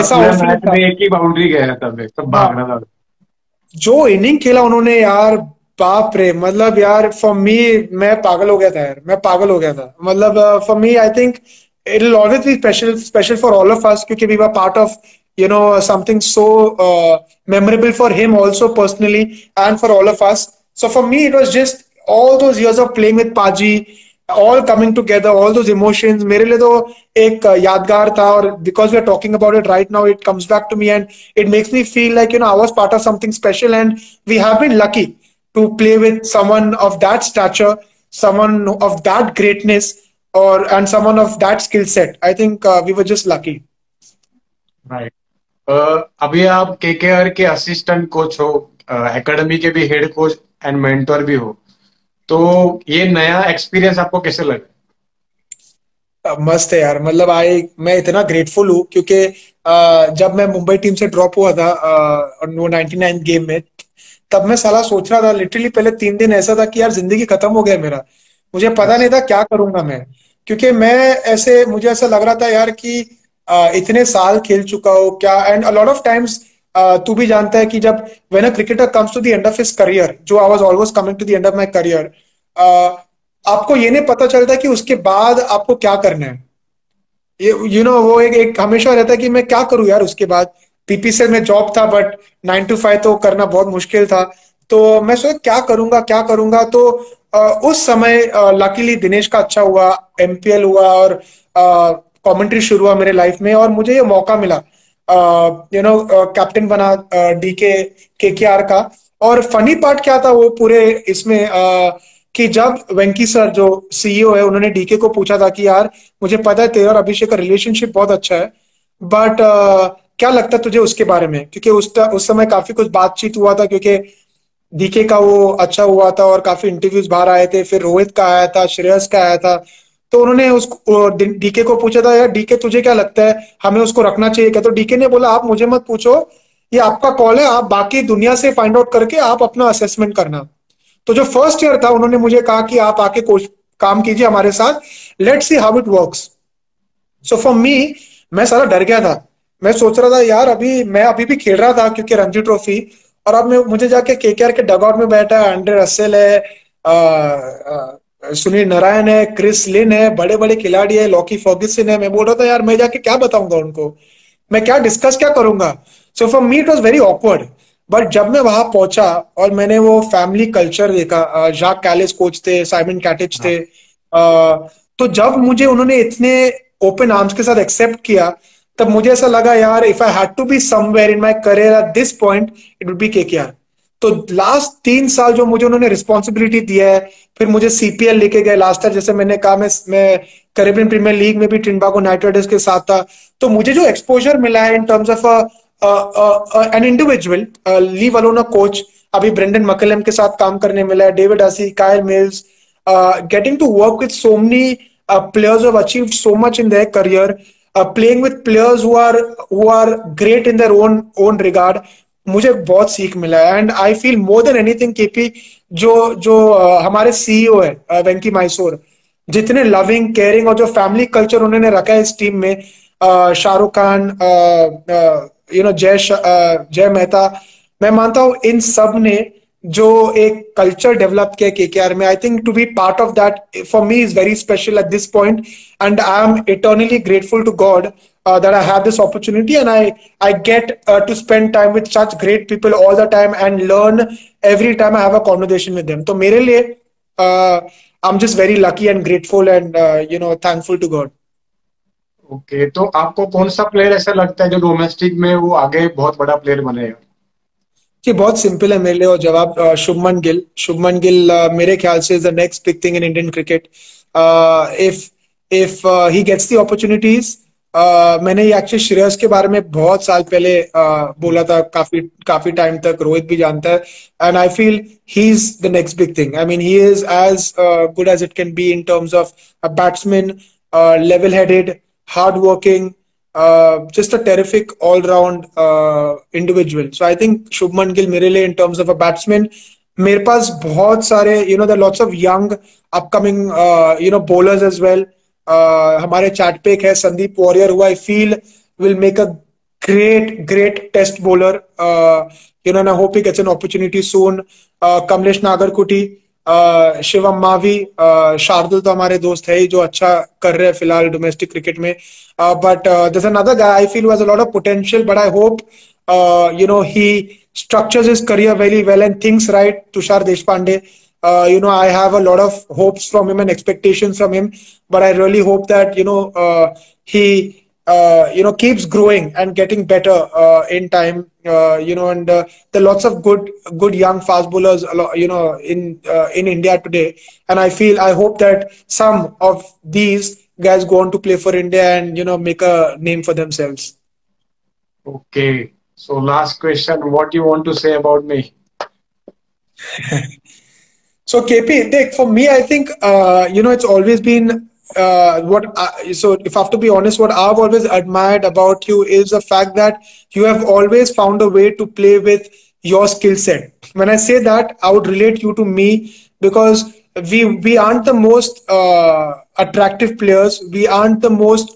ऐसा आउटफील्ड एक ही बाउंड्री गया था, सब भागना था। जो इनिंग खेला उन्होंने यार, बाप रे, मतलब यार फॉर मी मैं पागल हो गया था यार, मैं पागल हो गया था। मतलब for me I think it will always be special special for all of us, क्योंकि we were part of you know something so uh, memorable for him also personally and for all of us. So for me it was just all those years of playing with Paji, all coming together, all those emotions mere liye to ek yaadgar tha, aur because we are talking about it right now it comes back to me and it makes me feel like you know I was part of something special and we have been lucky to play with someone of that stature, someone of that greatness or and someone of that skill set. I think uh, we were just lucky, right? Uh, अभी आप KKR के assistant coach हो, academy uh, के भी head coach and mentor भी हो, तो ये नया एक्सपीरियंस आपको कैसे लगा? uh, मस्त है यार, मतलब आई मैं इतना ग्रेटफुल हूँ क्योंकि uh, जब मैं मुंबई टीम से ड्रॉप हुआ था नाइंटी नाइन uh, गेम में, तब मैं साला सोच रहा था लिटरली पहले तीन दिन ऐसा था कि यार जिंदगी खत्म हो गया मेरा, मुझे पता नहीं था क्या करूंगा मैं, क्योंकि मैं ऐसे मुझे ऐसा लग रहा था यार कि Uh, इतने साल खेल चुका हो क्या। And a lot of times तू भी जानता है कि जब when a cricketer comes to the end of his career, जो I was always coming to the end of my career, आपको ये नहीं पता चलता कि उसके बाद आपको क्या करना है। यू नो you know, वो एक, एक हमेशा रहता है कि मैं क्या करूं यार उसके बाद। पीपीसीएल में जॉब था बट नाइन टू फाइव तो करना बहुत मुश्किल था, तो मैं सोचा क्या करूंगा क्या करूंगा। तो uh, उस समय लकीली uh, दिनेश का अच्छा हुआ, एमपीएल हुआ और uh, कमेंट्री शुरू हुआ मेरे लाइफ में और मुझे ये मौका मिला, यू नो कैप्टन बना डीके केकेआर का। और फनी पार्ट क्या था वो पूरे इसमें uh, कि जब वेंकी सर जो सीईओ है उन्होंने डीके को पूछा था कि यार मुझे पता है तेरा और अभिषेक का रिलेशनशिप बहुत अच्छा है, बट uh, क्या लगता है तुझे उसके बारे में, क्योंकि उस उस समय काफी कुछ बातचीत हुआ था क्योंकि डीके का वो अच्छा हुआ था और काफी इंटरव्यूज बाहर आए थे, फिर रोहित का आया था, श्रेयस का आया था, तो उन्होंने उसको डीके को पूछा था यार डीके तुझे क्या लगता है हमें उसको रखना चाहिए क्या। तो डीके ने बोला आप मुझे मत पूछो, ये आपका कॉल है, आप बाकी दुनिया से फाइंड आउट करके आप अपना असेसमेंट करना। तो जो फर्स्ट ईयर था उन्होंने मुझे कहा कि आप आके कोच काम कीजिए हमारे साथ, let's see how it works. So for me मैं सारा डर गया था, मैं सोच रहा था यार अभी मैं अभी भी खेल रहा था क्योंकि रणजी ट्रॉफी, और अब मैं मुझे जाके केकेआर के डगआउट में बैठा है, एंड्रे रसेल है, आ, आ, सुनील नारायण है, क्रिस लिन है, बड़े बड़े खिलाड़ी है, लॉकी फर्ग्यूसन है, मैं बोल रहा था यार मैं जाके क्या बताऊंगा उनको, मैं क्या डिस्कस क्या करूंगा। So for me it was very awkward, but जब मैं वहां पहुंचा और मैंने वो फैमिली कल्चर देखा, जाक कैलिस कोच थे, साइमन कैटिच थे, आ, तो जब मुझे उन्होंने इतने ओपन आर्म्स के साथ एक्सेप्ट किया तब मुझे ऐसा लगा यार if I had to be somewhere in my career at this point it would be KKR. तो लास्ट तीन साल जो मुझे उन्होंने रिस्पॉन्सिबिलिटी दिया है, फिर मुझे सीपीएल लेके गए लास्ट ईयर, जैसे मैंने कहा मैं, मैं कैरेबियन प्रीमियर लीग में भी ट्रिंबागो नाइट राइडर्स के साथ था, तो मुझे जो एक्सपोजर मिला है in terms of an individual leave alone a coach, अभी ब्रेंडन मकलम के साथ काम करने मिला है, David Hussey, Kyle Mills, getting to work with so many players have achieved so much in their career, playing with players who are who are great in their own own regard, मुझे बहुत सीख मिला है। And I feel more than anything KP जो जो हमारे CEO है वेंकी माइसोर, जितने लविंग, केयरिंग और जो फैमिली कल्चर उन्होंने रखा है इस टीम में, शाहरुख खान, यू नो जय जय मेहता, मैं मानता हूँ इन सब ने जो एक कल्चर डेवलप किया केकेआर में, I think to be part of that for me is very special at this point and I am eternally grateful to God Uh, that I have this opportunity and I I get uh, to spend time with such great people all the time and learn every time I have a conversation with them. So, मेरे लिए uh, I'm just very lucky and grateful and uh, you know thankful to God. Okay, तो आपको कौन सा player ऐसा लगता है जो domestic में वो आगे बहुत बड़ा player बनेगा? जी बहुत simple है मेरे लिए और जवाब uh, शुभमन गिल। शुभमन गिल uh, मेरे ख्याल से is the next big thing in Indian cricket. Uh, if if uh, he gets the opportunities. आ, मैंने ये एक्चुअली श्रेयस के बारे में बहुत साल पहले आ, बोला था, काफी काफी टाइम तक रोहित भी जानता है, and I feel he is the next big thing. I mean he is as good as it can be in terms of a batsman, level headed, hard working, just a terrific all round individual. So I think Shubman Gill मेरे लिए in terms of a batsman. मेरे पास बहुत सारे you know the lots of young upcoming you know bowlers as well. Uh, हमारे chat पे एक है संदीप वॉरियर, हुआ I feel will make a great great test bowler. You know, I hope he gets an opportunity soon. Kamlesh Nagarkoti, uh, Shivam Mavi, uh, Shardul तो हमारे दोस्त है ही जो अच्छा कर रहे हैं फिलहाल डोमेस्टिक क्रिकेट में. But there is another guy I feel has a lot of potential, but I hope you know he structures his career very well and thinks right. Tushar Deshpande, Uh, you know, I have a lot of hopes from him and expectations from him, but I really hope that you know uh, he uh, you know keeps growing and getting better uh, in time. Uh, you know, and uh, there are lots of good good young fast bowlers, you know, in uh, in India today. And I feel I hope that some of these guys go on to play for India and you know make a name for themselves. Okay, so last question: what do you want to say about me? So K P, look, for me, I think uh, you know it's always been uh, what. I, so if I have to be honest, what I've always admired about you is the fact that you have always found a way to play with your skill set. When I say that, I would relate you to me because we we aren't the most uh, attractive players, we aren't the most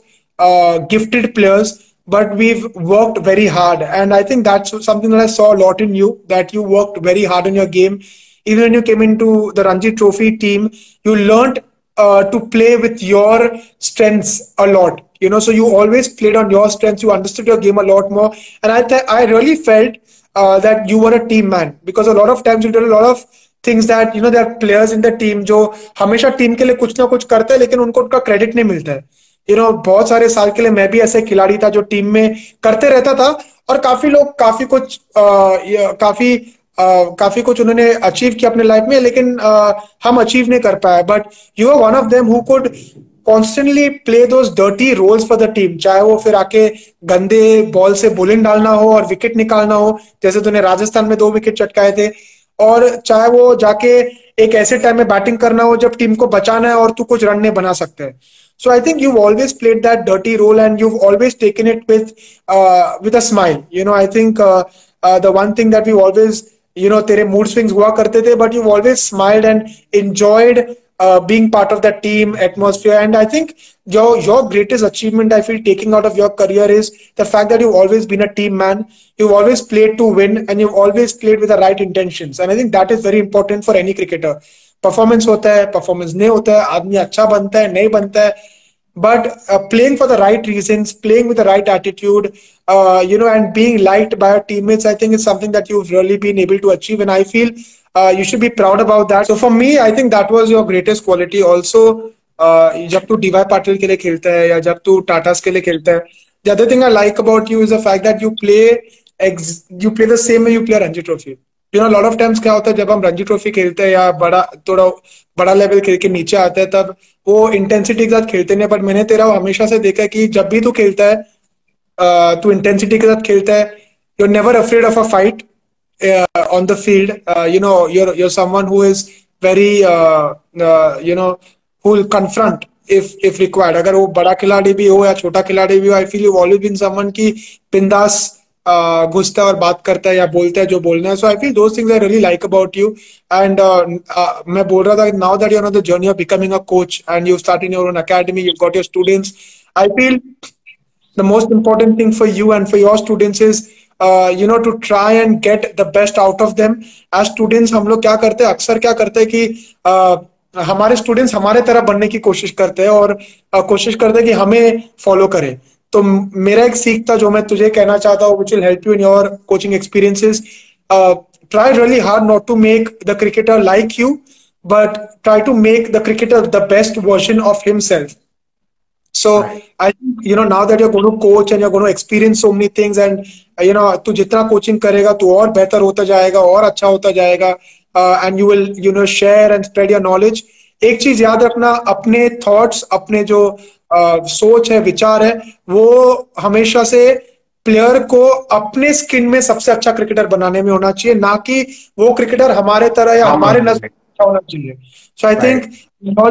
uh, gifted players, but we've worked very hard, and I think that's something that I saw a lot in you. That you worked very hard on your game. Even when you came into the Ranji Trophy team, you learnt uh, to play with your strengths a lot. You know, so you always played on your strengths. You understood your game a lot more, and I I really felt uh, that you were a team man because a lot of times you did a lot of things that you know there are players in the team जो हमेशा team के लिए कुछ ना कुछ करते हैं लेकिन उनको उनका credit नहीं मिलता है. You know, बहुत सारे साल के लिए मैं भी ऐसे खिलाड़ी था जो team में करते रहता था और काफी लोग काफी कुछ काफी Uh, काफी कुछ उन्होंने अचीव किया अपने लाइफ में लेकिन uh, हम अचीव नहीं कर पाए. But you are one of them who could constantly play those dirty roles for the team, चाहे वो फिर आके गंदे बॉल से बॉलिंग डालना हो और विकेट निकालना हो जैसे तूने राजस्थान में दो विकेट चटकाए थे, और चाहे वो जाके एक ऐसे टाइम में बैटिंग करना हो जब टीम को बचाना है और तू कुछ रन नहीं बना सकते है. So I think you've always played that dirty role and you've always taken it with uh, with a smile. You know, I think uh, uh, the one thing that we always You know, तेरे mood swings हुआ करते थे but you've always smiled and enjoyed uh, being part of that team atmosphere. And I think your your greatest achievement I feel taking out of your career is the fact that you've always been a team man. You've always played to win and you've always played with the right intentions. And I think that is very important for any cricketer. Performance होता है, performance नहीं होता है, आदमी अच्छा बनता है, नहीं बनता है. But uh, playing for the right reasons, playing with the right attitude, uh, you know, and being liked by our teammates, I think is something that you've really been able to achieve, and I feel uh, you should be proud about that. So for me, I think that was your greatest quality. Also, uh, जब तू D Y Patil के लिए खेलता है या जब तू Tatas के लिए खेलता है, the other thing I like about you is the fact that you play ex you play the same way you play Ranji Trophy. You know, a lot of times क्या होता है जब हम रणजी ट्रॉफी खेलते हैं या बड़ा थोड़ा बड़ा लेवल खेल के नीचे आता है तब वो इंटेंसिटी के साथ खेलते नहीं. बट मैंने तेरा वो हमेशा से देखा कि जब भी तू खेलता है तू इंटेंसिटी के साथ खेलता है. You are never afraid of a fight on the field. You know you're you're someone who is very you know who will confront if if required. अगर वो बड़ा खिलाड़ी भी हो या छोटा खिलाड़ी भी हो, I feel you always been someone की बिंदास घुसता है और बात करता है या बोलता है जो बोलना है. So I feel those things I really like about you. And मैं बोल रहा था now that you are on the journey of becoming a coach and you start in your own academy, you got your students. I feel the most important thing for you and for your students is you know to try and get the best out of them. As students हम लोग क्या करते हैं, अक्सर क्या करते हैं कि uh, हमारे स्टूडेंट्स हमारे तरह बनने की कोशिश करते हैं और uh, कोशिश करते हैं कि हमें फॉलो करें. तो मेरा एक सीख था जो मैं तुझे कहना चाहता हूँ, which will help you in your coaching experiences. Try really hard not to make the cricketer like you, but try to make the cricketer the best version of himself. So I think you know now that you are going to coach and you are going to experience so many things and you know तू जितना coaching करेगा तू और बेहतर होता जाएगा और अच्छा होता जाएगा. And you will you know share and spread your knowledge. एक चीज याद रखना, अपने थॉट्स, अपने जो आ, सोच है, विचार है, वो हमेशा से प्लेयर को अपने स्किन में सबसे अच्छा क्रिकेटर बनाने में होना चाहिए, ना कि वो क्रिकेटर हमारे तरह या हमारे नजर होना चाहिए. So I think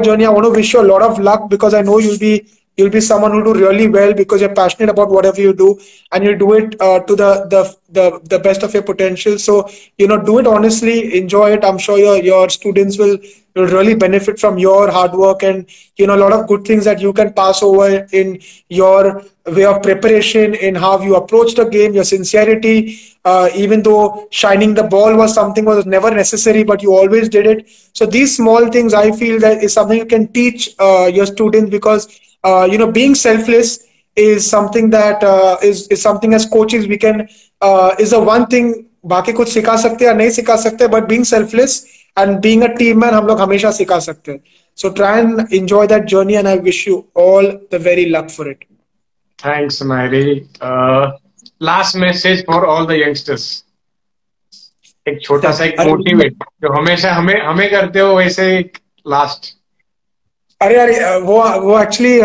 Johnny, I want to wish you a lot of luck because I know you'll be you'll be someone who'll do really well because you're passionate about whatever you do and you'll do it uh, to the, the the the best of your potential. So you know, do it honestly, enjoy it. I'm sure your your students will will really benefit from your hard work and you know a lot of good things that you can pass over in your way of preparation, in how you approach the game, your sincerity. Uh, even though shining the ball was something was never necessary, but you always did it. So these small things, I feel that is something you can teach uh, your students because uh, you know being selfless is something that uh, is is something as coaches we can uh, is the one thing. बाकी कुछ सिखा सकते हैं या नहीं सिखा सकते, but being selfless and being a team man हम लोग हमेशा सिखा सकते हैं. So try and enjoy that journey and I wish you all the very luck for it. Thanks Nayar. Last message for all the youngsters, एक छोटा सा एक मोटिवेट जो हमेशा हमें हमें करते हो वैसे एक लास्ट. अरे यार वो वो एक्चुअली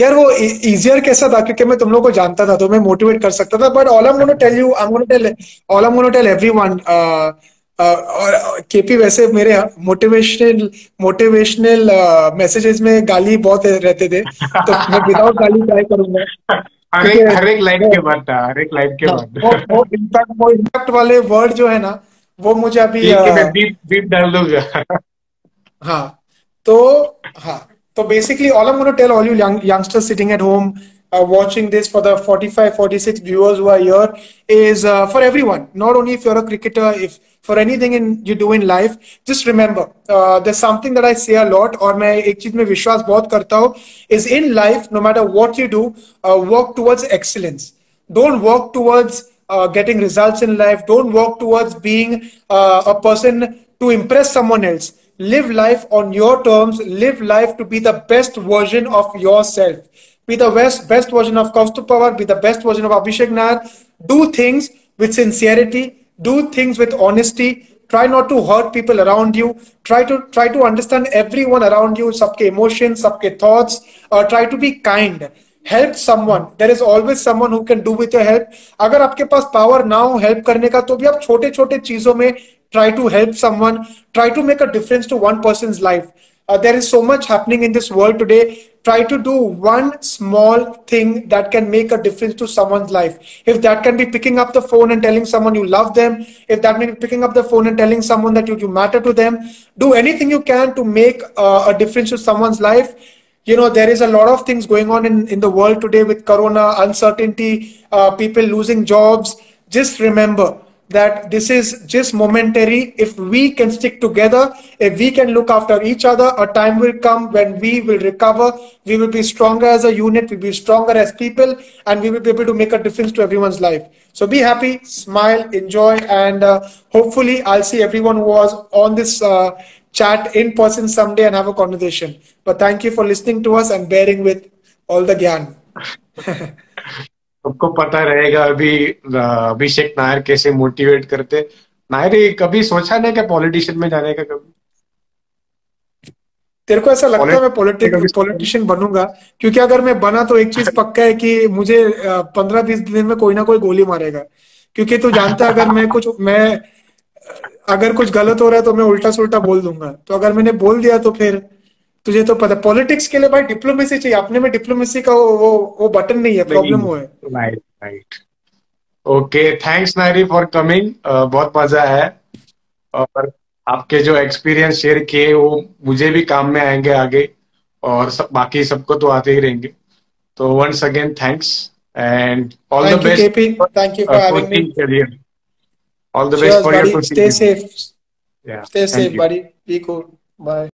यार वो इजियर कैसा था क्योंकि मैं तुम लोग को जानता था तो मैं मोटिवेट कर सकता था. But all I am gonna tell you, I am gonna tell all I am gonna tell everyone. और केपी वैसे मेरे मोटिवेशनल मोटिवेशनल मैसेजेस में गाली बहुत रहते थे तो मैं विदाउट गाली ट्राई करूंगा. हर एक हर एक लाइन के बाद हर एक लाइन के बाद वो इम्पैक्ट वो इम्पैक्ट वाले वर्ड जो है ना वो मुझे अभी बीप बीप डाल दूंगा. हाँ तो हाँ so basically all I'm going to tell all you young, youngsters sitting at home uh, watching this for the forty-five forty-six viewers who are here is uh, for everyone, not only if you're a cricketer, if for anything in you do in life, just remember uh, there's something that I say a lot aur main ek cheez mein vishwas bahut karta hu is in life no matter what you do uh, work towards excellence. Don't work towards uh, getting results in life, don't work towards being uh, a person to impress someone else. Live life on your terms, live life to be the best version of yourself, be the best best version of Kaustubh Pawar, be the best version of Abhishek Nayar. Do things with sincerity, do things with honesty, try not to hurt people around you, try to try to understand everyone around you, sabke emotions, sabke thoughts, or uh, try to be kind. Help someone, there is always someone who can do with your help. अगर आपके पास power ना हो help करने का तो भी आप छोटे छोटे चीजों में try to help someone, try to make a difference to one person's life. Uh, there is so much happening in this world today. Try to do one small thing that can make a difference to someone's life. If that can be picking up the phone and telling someone you love them, if that may be picking up the phone and telling someone that you, you matter to them, do anything you can to make uh, a difference to someone's life. You know, there is a lot of things going on in, in the world today with corona, uncertainty, uh, people losing jobs. Just remember that this is just momentary. If we can stick together, if we can look after each other, a time will come when we will recover, we will be stronger as a unit, we will be stronger as people, and we will be able to make a difference to everyone's life. So be happy, smile, enjoy, and uh, hopefully I'll see everyone who was on this uh, chat in person someday and have a conversation. But thank you for listening to us and bearing with all the gyan. सबको पता रहेगा अभी अभिषेक नायर कैसे motivate करते. नायर कभी सोचा नहीं कि पॉलिटिशियन में जाने का? कभी तेरे को ऐसा लगता है मैं पॉलिटिक पॉलिटिशियन बनूंगा? क्योंकि अगर मैं बना तो एक चीज पक्का है कि मुझे पंद्रह बीस दिन में कोई ना कोई गोली मारेगा. क्योंकि तू जानता है अगर मैं कुछ मैं अगर कुछ गलत हो रहा है तो मैं उल्टा सुल्टा बोल दूंगा. तो अगर मैंने बोल दिया तो फिर तुझे तो पता पॉलिटिक्स के लिए भाई डिप्लोमेसी चाहिए. अपने में डिप्लोमेसी का वो वो, वो बटन नहीं है, प्रॉब्लम वो है. Right right. Okay thanks Nayari for coming. बहुत मजा है और आपके जो एक्सपीरियंस शेयर किए वो मुझे भी काम में आएंगे आगे और सब बाकी सबको तो आते ही रहेंगे. तो once again thanks and all the best. Thank you for having me. चलिए all the best for your. Stay safe. Stay safe buddy. Be cool. Bye.